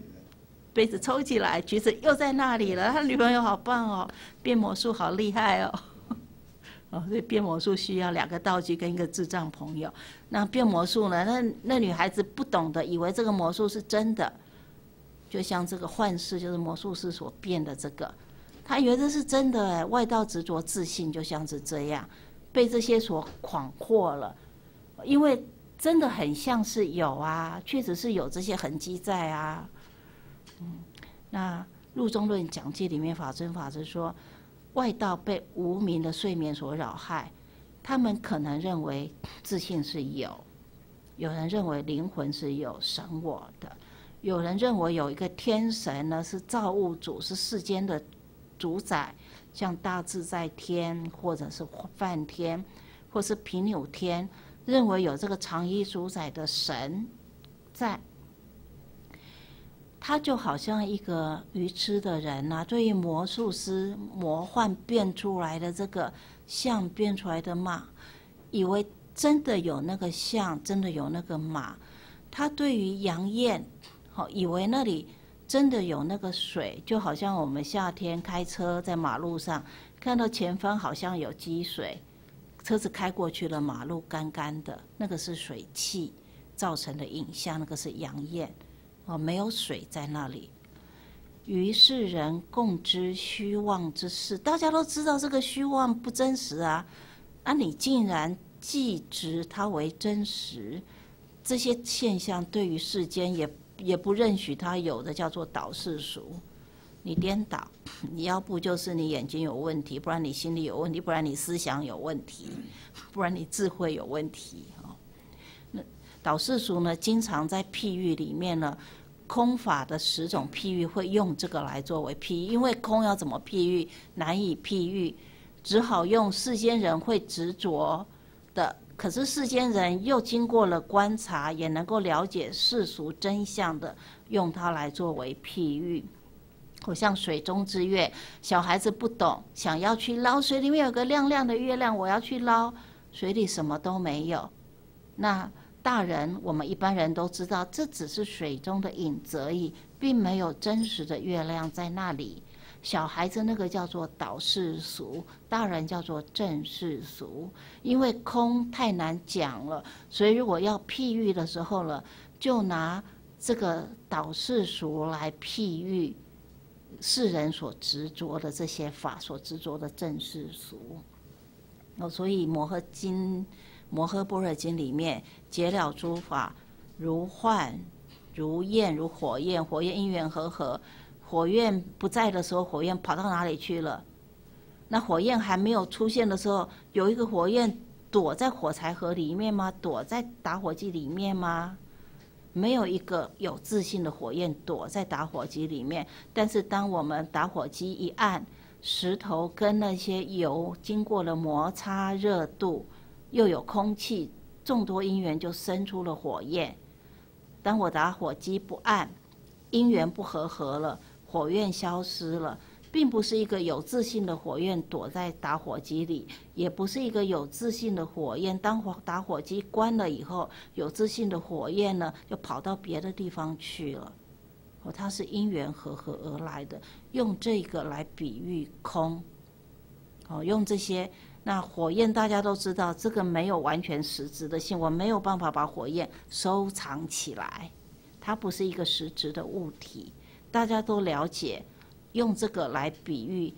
杯子抽起来，橘子又在那里了。他女朋友好棒哦，变魔术好厉害哦。哦，所以变魔术需要两个道具跟一个智障朋友。那变魔术呢？那女孩子不懂得，以为这个魔术是真的，就像这个幻视，就是魔术师所变的这个，她以为这是真的哎。外道执着自信，就像是这样，被这些所诳惑了。因为真的很像是有啊，确实是有这些痕迹在啊。嗯，那《入中论》讲记里面，法尊说。外道被无明的睡眠所扰害，他们可能认为自信是有，有人认为灵魂是有神我的，有人认为有一个天神呢是造物主，是世间的主宰，像大自在天或者是梵天或是毗钮天，认为有这个长衣主宰的神在。他就好像一个愚痴的人呐，对于魔术师魔幻变出来的这个像变出来的马，以为真的有那个像，真的有那个马。他对于阳焰，好，以为那里真的有那个水，就好像我们夏天开车在马路上看到前方好像有积水，车子开过去了，马路干干的，那个是水汽造成的影像，那个是阳焰。哦，没有水在那里，于是人共知虚妄之事。大家都知道这个虚妄不真实啊，啊，你竟然既执它为真实，这些现象对于世间也不认许它有的，叫做倒世俗。你颠倒，你要不就是你眼睛有问题，不然你心里有问题，不然你思想有问题，不然你智慧有问题。哦，那倒世俗呢，经常在譬喻里面呢。空法的10种譬喻会用这个来作为譬喻，因为空要怎么譬喻难以譬喻，只好用世间人会执着的。可是世间人又经过了观察，也能够了解世俗真相的，用它来作为譬喻。好像水中之月，小孩子不懂，想要去捞水里面有个亮亮的月亮，我要去捞，水里什么都没有。那大人，我们一般人都知道，这只是水中的影子而已，并没有真实的月亮在那里。小孩子那个叫做倒世俗，大人叫做正世俗。因为空太难讲了，所以如果要譬喻的时候了，就拿这个倒世俗来譬喻世人所执着的这些法，所执着的正世俗。哦，所以《摩诃经》《摩诃般若经》里面解了诸法如幻、如焰、如火焰，火焰因缘和合。火焰不在的时候，火焰跑到哪里去了？那火焰还没有出现的时候，有一个火焰躲在火柴盒里面吗？躲在打火机里面吗？没有一个有自信的火焰躲在打火机里面。但是当我们打火机一按，石头跟那些油经过了摩擦，热度又有空气，众多因缘就生出了火焰。当我打火机不按，因缘不和合了，火焰消失了，并不是一个有自信的火焰躲在打火机里，也不是一个有自信的火焰。当打火机关了以后，有自信的火焰呢，就跑到别的地方去了。哦，它是因缘和合而来的，用这个来比喻空。哦，用这些。那火焰大家都知道，这个没有完全实质的性，我没有办法把火焰收藏起来。它不是一个实质的物体，大家都了解，用这个来比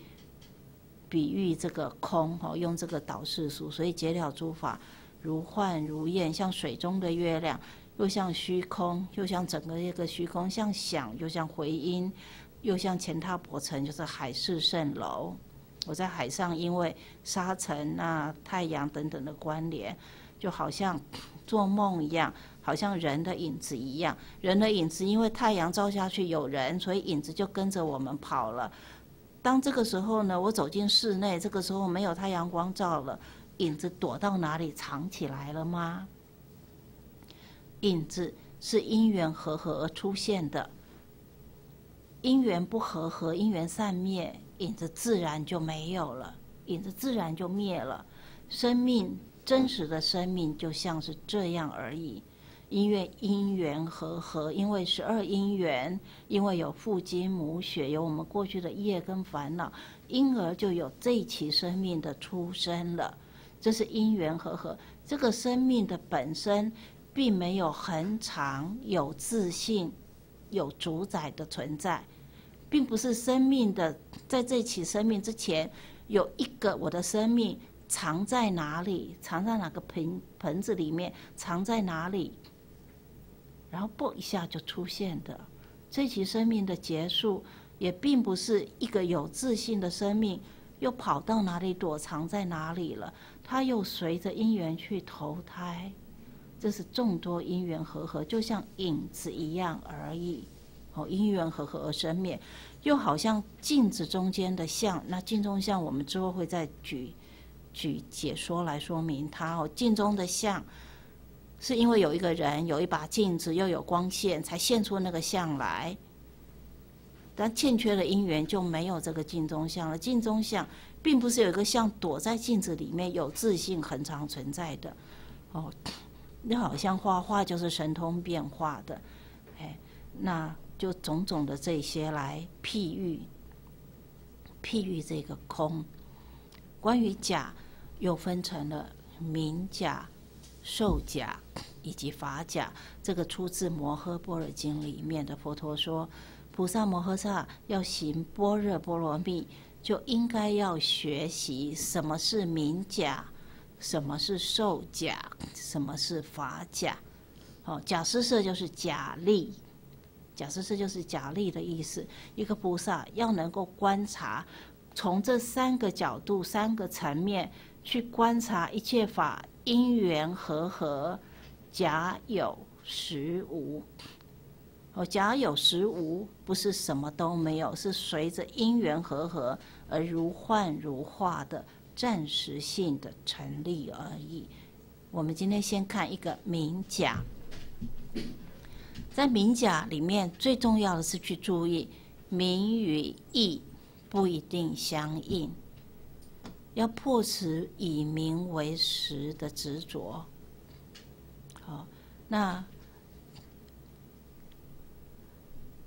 喻这个空，哦，用这个倒世俗，所以解了诸法如幻如焰，像水中的月亮，又像虚空，又像整个一个虚空，像响，又像回音，又像乾闼婆城，就是海市蜃楼。我在海上，因为沙尘啊、太阳等等的关联，就好像做梦一样。好像人的影子一样，人的影子因为太阳照下去有人，所以影子就跟着我们跑了。当这个时候呢，我走进室内，这个时候没有太阳光照了，影子躲到哪里藏起来了吗？影子是因缘和合而出现的，因缘不和合，因缘散灭，影子自然就没有了，影子自然就灭了。生命，真实的生命就像是这样而已。因缘和合，因为12因缘，因为有父精母血，有我们过去的业跟烦恼，因而就有这一期生命的出生了。这是因缘和合。这个生命的本身并没有恒常、有自性、有主宰的存在，并不是生命的在这期生命之前有一个我的生命藏在哪里，藏在哪个盆子里面，藏在哪里。然后啵一下就出现的，这期生命的结束也并不是一个有自信的生命又跑到哪里躲藏在哪里了，它又随着因缘去投胎，这是众多因缘和合，就像影子一样而已。哦，因缘和合而生灭，又好像镜子中间的像，那镜中像我们之后会再举解说来说明它。哦，镜中的像。是因为有一个人，有一把镜子，又有光线，才现出那个像来。但欠缺了因缘，就没有这个镜中像了。镜中像并不是有一个像躲在镜子里面有自性恒常存在的。哦，那好像画就是神通变化的，哎，那就种种的这些来譬喻这个空。关于假，又分成了名假、受假以及法假，这个出自《摩诃般若经》里面的。佛陀说，菩萨摩诃萨要行般若波罗蜜，就应该要学习什么是名假，什么是受假，什么是法假。哦，假施设就是假力，假施设就是假力的意思。一个菩萨要能够观察，从这三个角度、三个层面去观察一切法。因缘和合，假有实无。哦，假有实无不是什么都没有，是随着因缘和合而如幻如化的暂时性的成立而已。我们今天先看一个名假，在名假里面最重要的是去注意名与义不一定相应。要破除以名为实的执着。好，那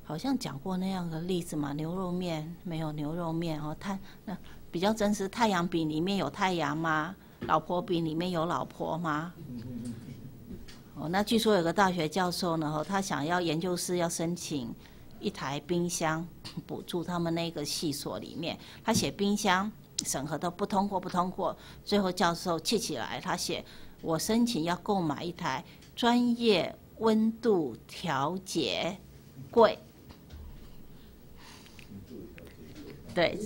好像讲过那样的例子嘛，牛肉面没有牛肉面哦，太那比较真实。太阳饼里面有太阳吗？老婆饼里面有老婆吗？哦，那据说有个大学教授呢，哦，他想要研究室要申请一台冰箱补助他们那个系所里面，他写冰箱审核都不通过，最后教授气起来，他写我申请要购买一台专业温度调节柜，对，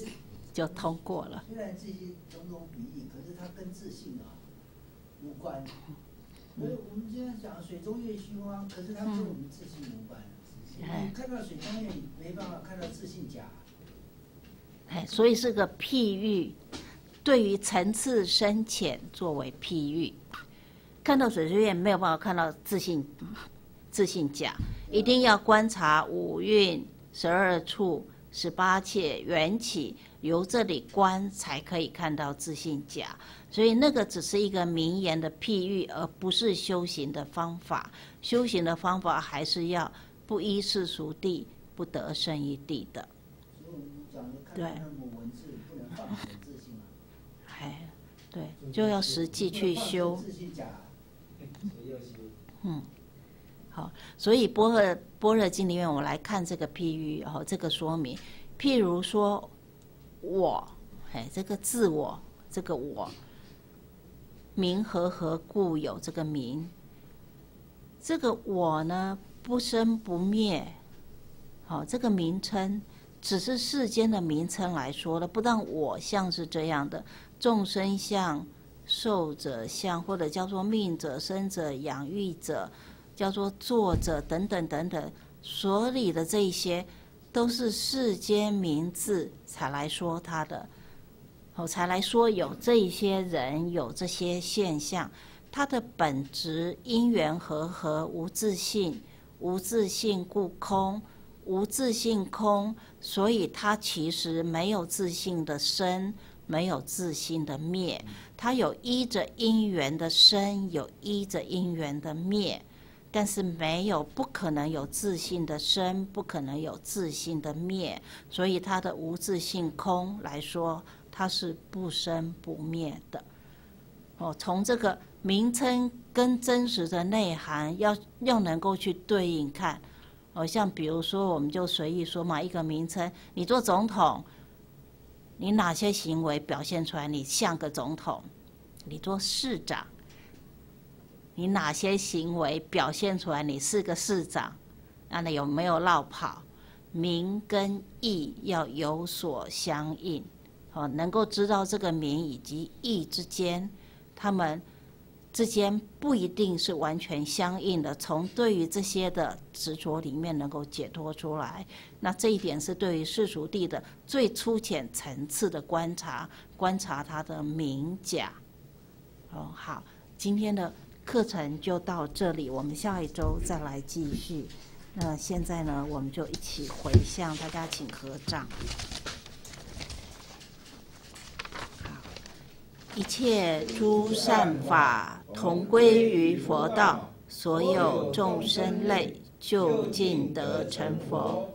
就通过了。虽然这些种种比喻，可是它跟自信啊无关。所以我们经常讲水中月虚妄，可是它跟我们自信无关。你看到水中月，你没办法看到自信假。哎，所以是个譬喻，对于层次深浅作为譬喻。看到水中月没有办法看到自信假，一定要观察五蕴、12处、18切缘起，由这里观才可以看到自信假。所以那个只是一个名言的譬喻，而不是修行的方法。修行的方法还是要不依世俗地，不得生一地的。对。哎，对，就要实际去修。嗯，好，所以般若经里面，我们来看这个譬喻，哦，这个说明，譬如说，我，哎，这个自我，这个我，名何故有这个名？这个我呢，不生不灭，好，哦，这个名称只是世间的名称来说的，不但我相是这样的，众生相。受者相，或者叫做命者、生者、养育者，叫做作者等等等等，所里的这些都是世间名字才来说他的，哦，才来说有这些人，有这些现象，它的本质因缘和合，无自性，无自性故空，无自性空，所以它其实没有自性的生。没有自性的灭，它有依着因缘的生，有依着因缘的灭，但是没有，不可能有自性的生，不可能有自性的灭，所以它的无自性空来说，它是不生不灭的。哦，从这个名称跟真实的内涵要能够去对应看。哦，像比如说，我们就随意说嘛，一个名称，你做总统。你哪些行为表现出来你像个总统？你做市长，你哪些行为表现出来你是个市长？那你有没有落跑？名跟义要有所相应，哦，能够知道这个名以及义之间，他们之间不一定是完全相应的。从对于这些的执着里面能够解脱出来，那这一点是对于世俗地的最粗浅层次的观察，观察它的名假。哦，好，今天的课程就到这里，我们下一周再来继续。那现在呢，我们就一起回向，大家请合掌。一切诸善法同归于佛道，所有众生类就近得成佛。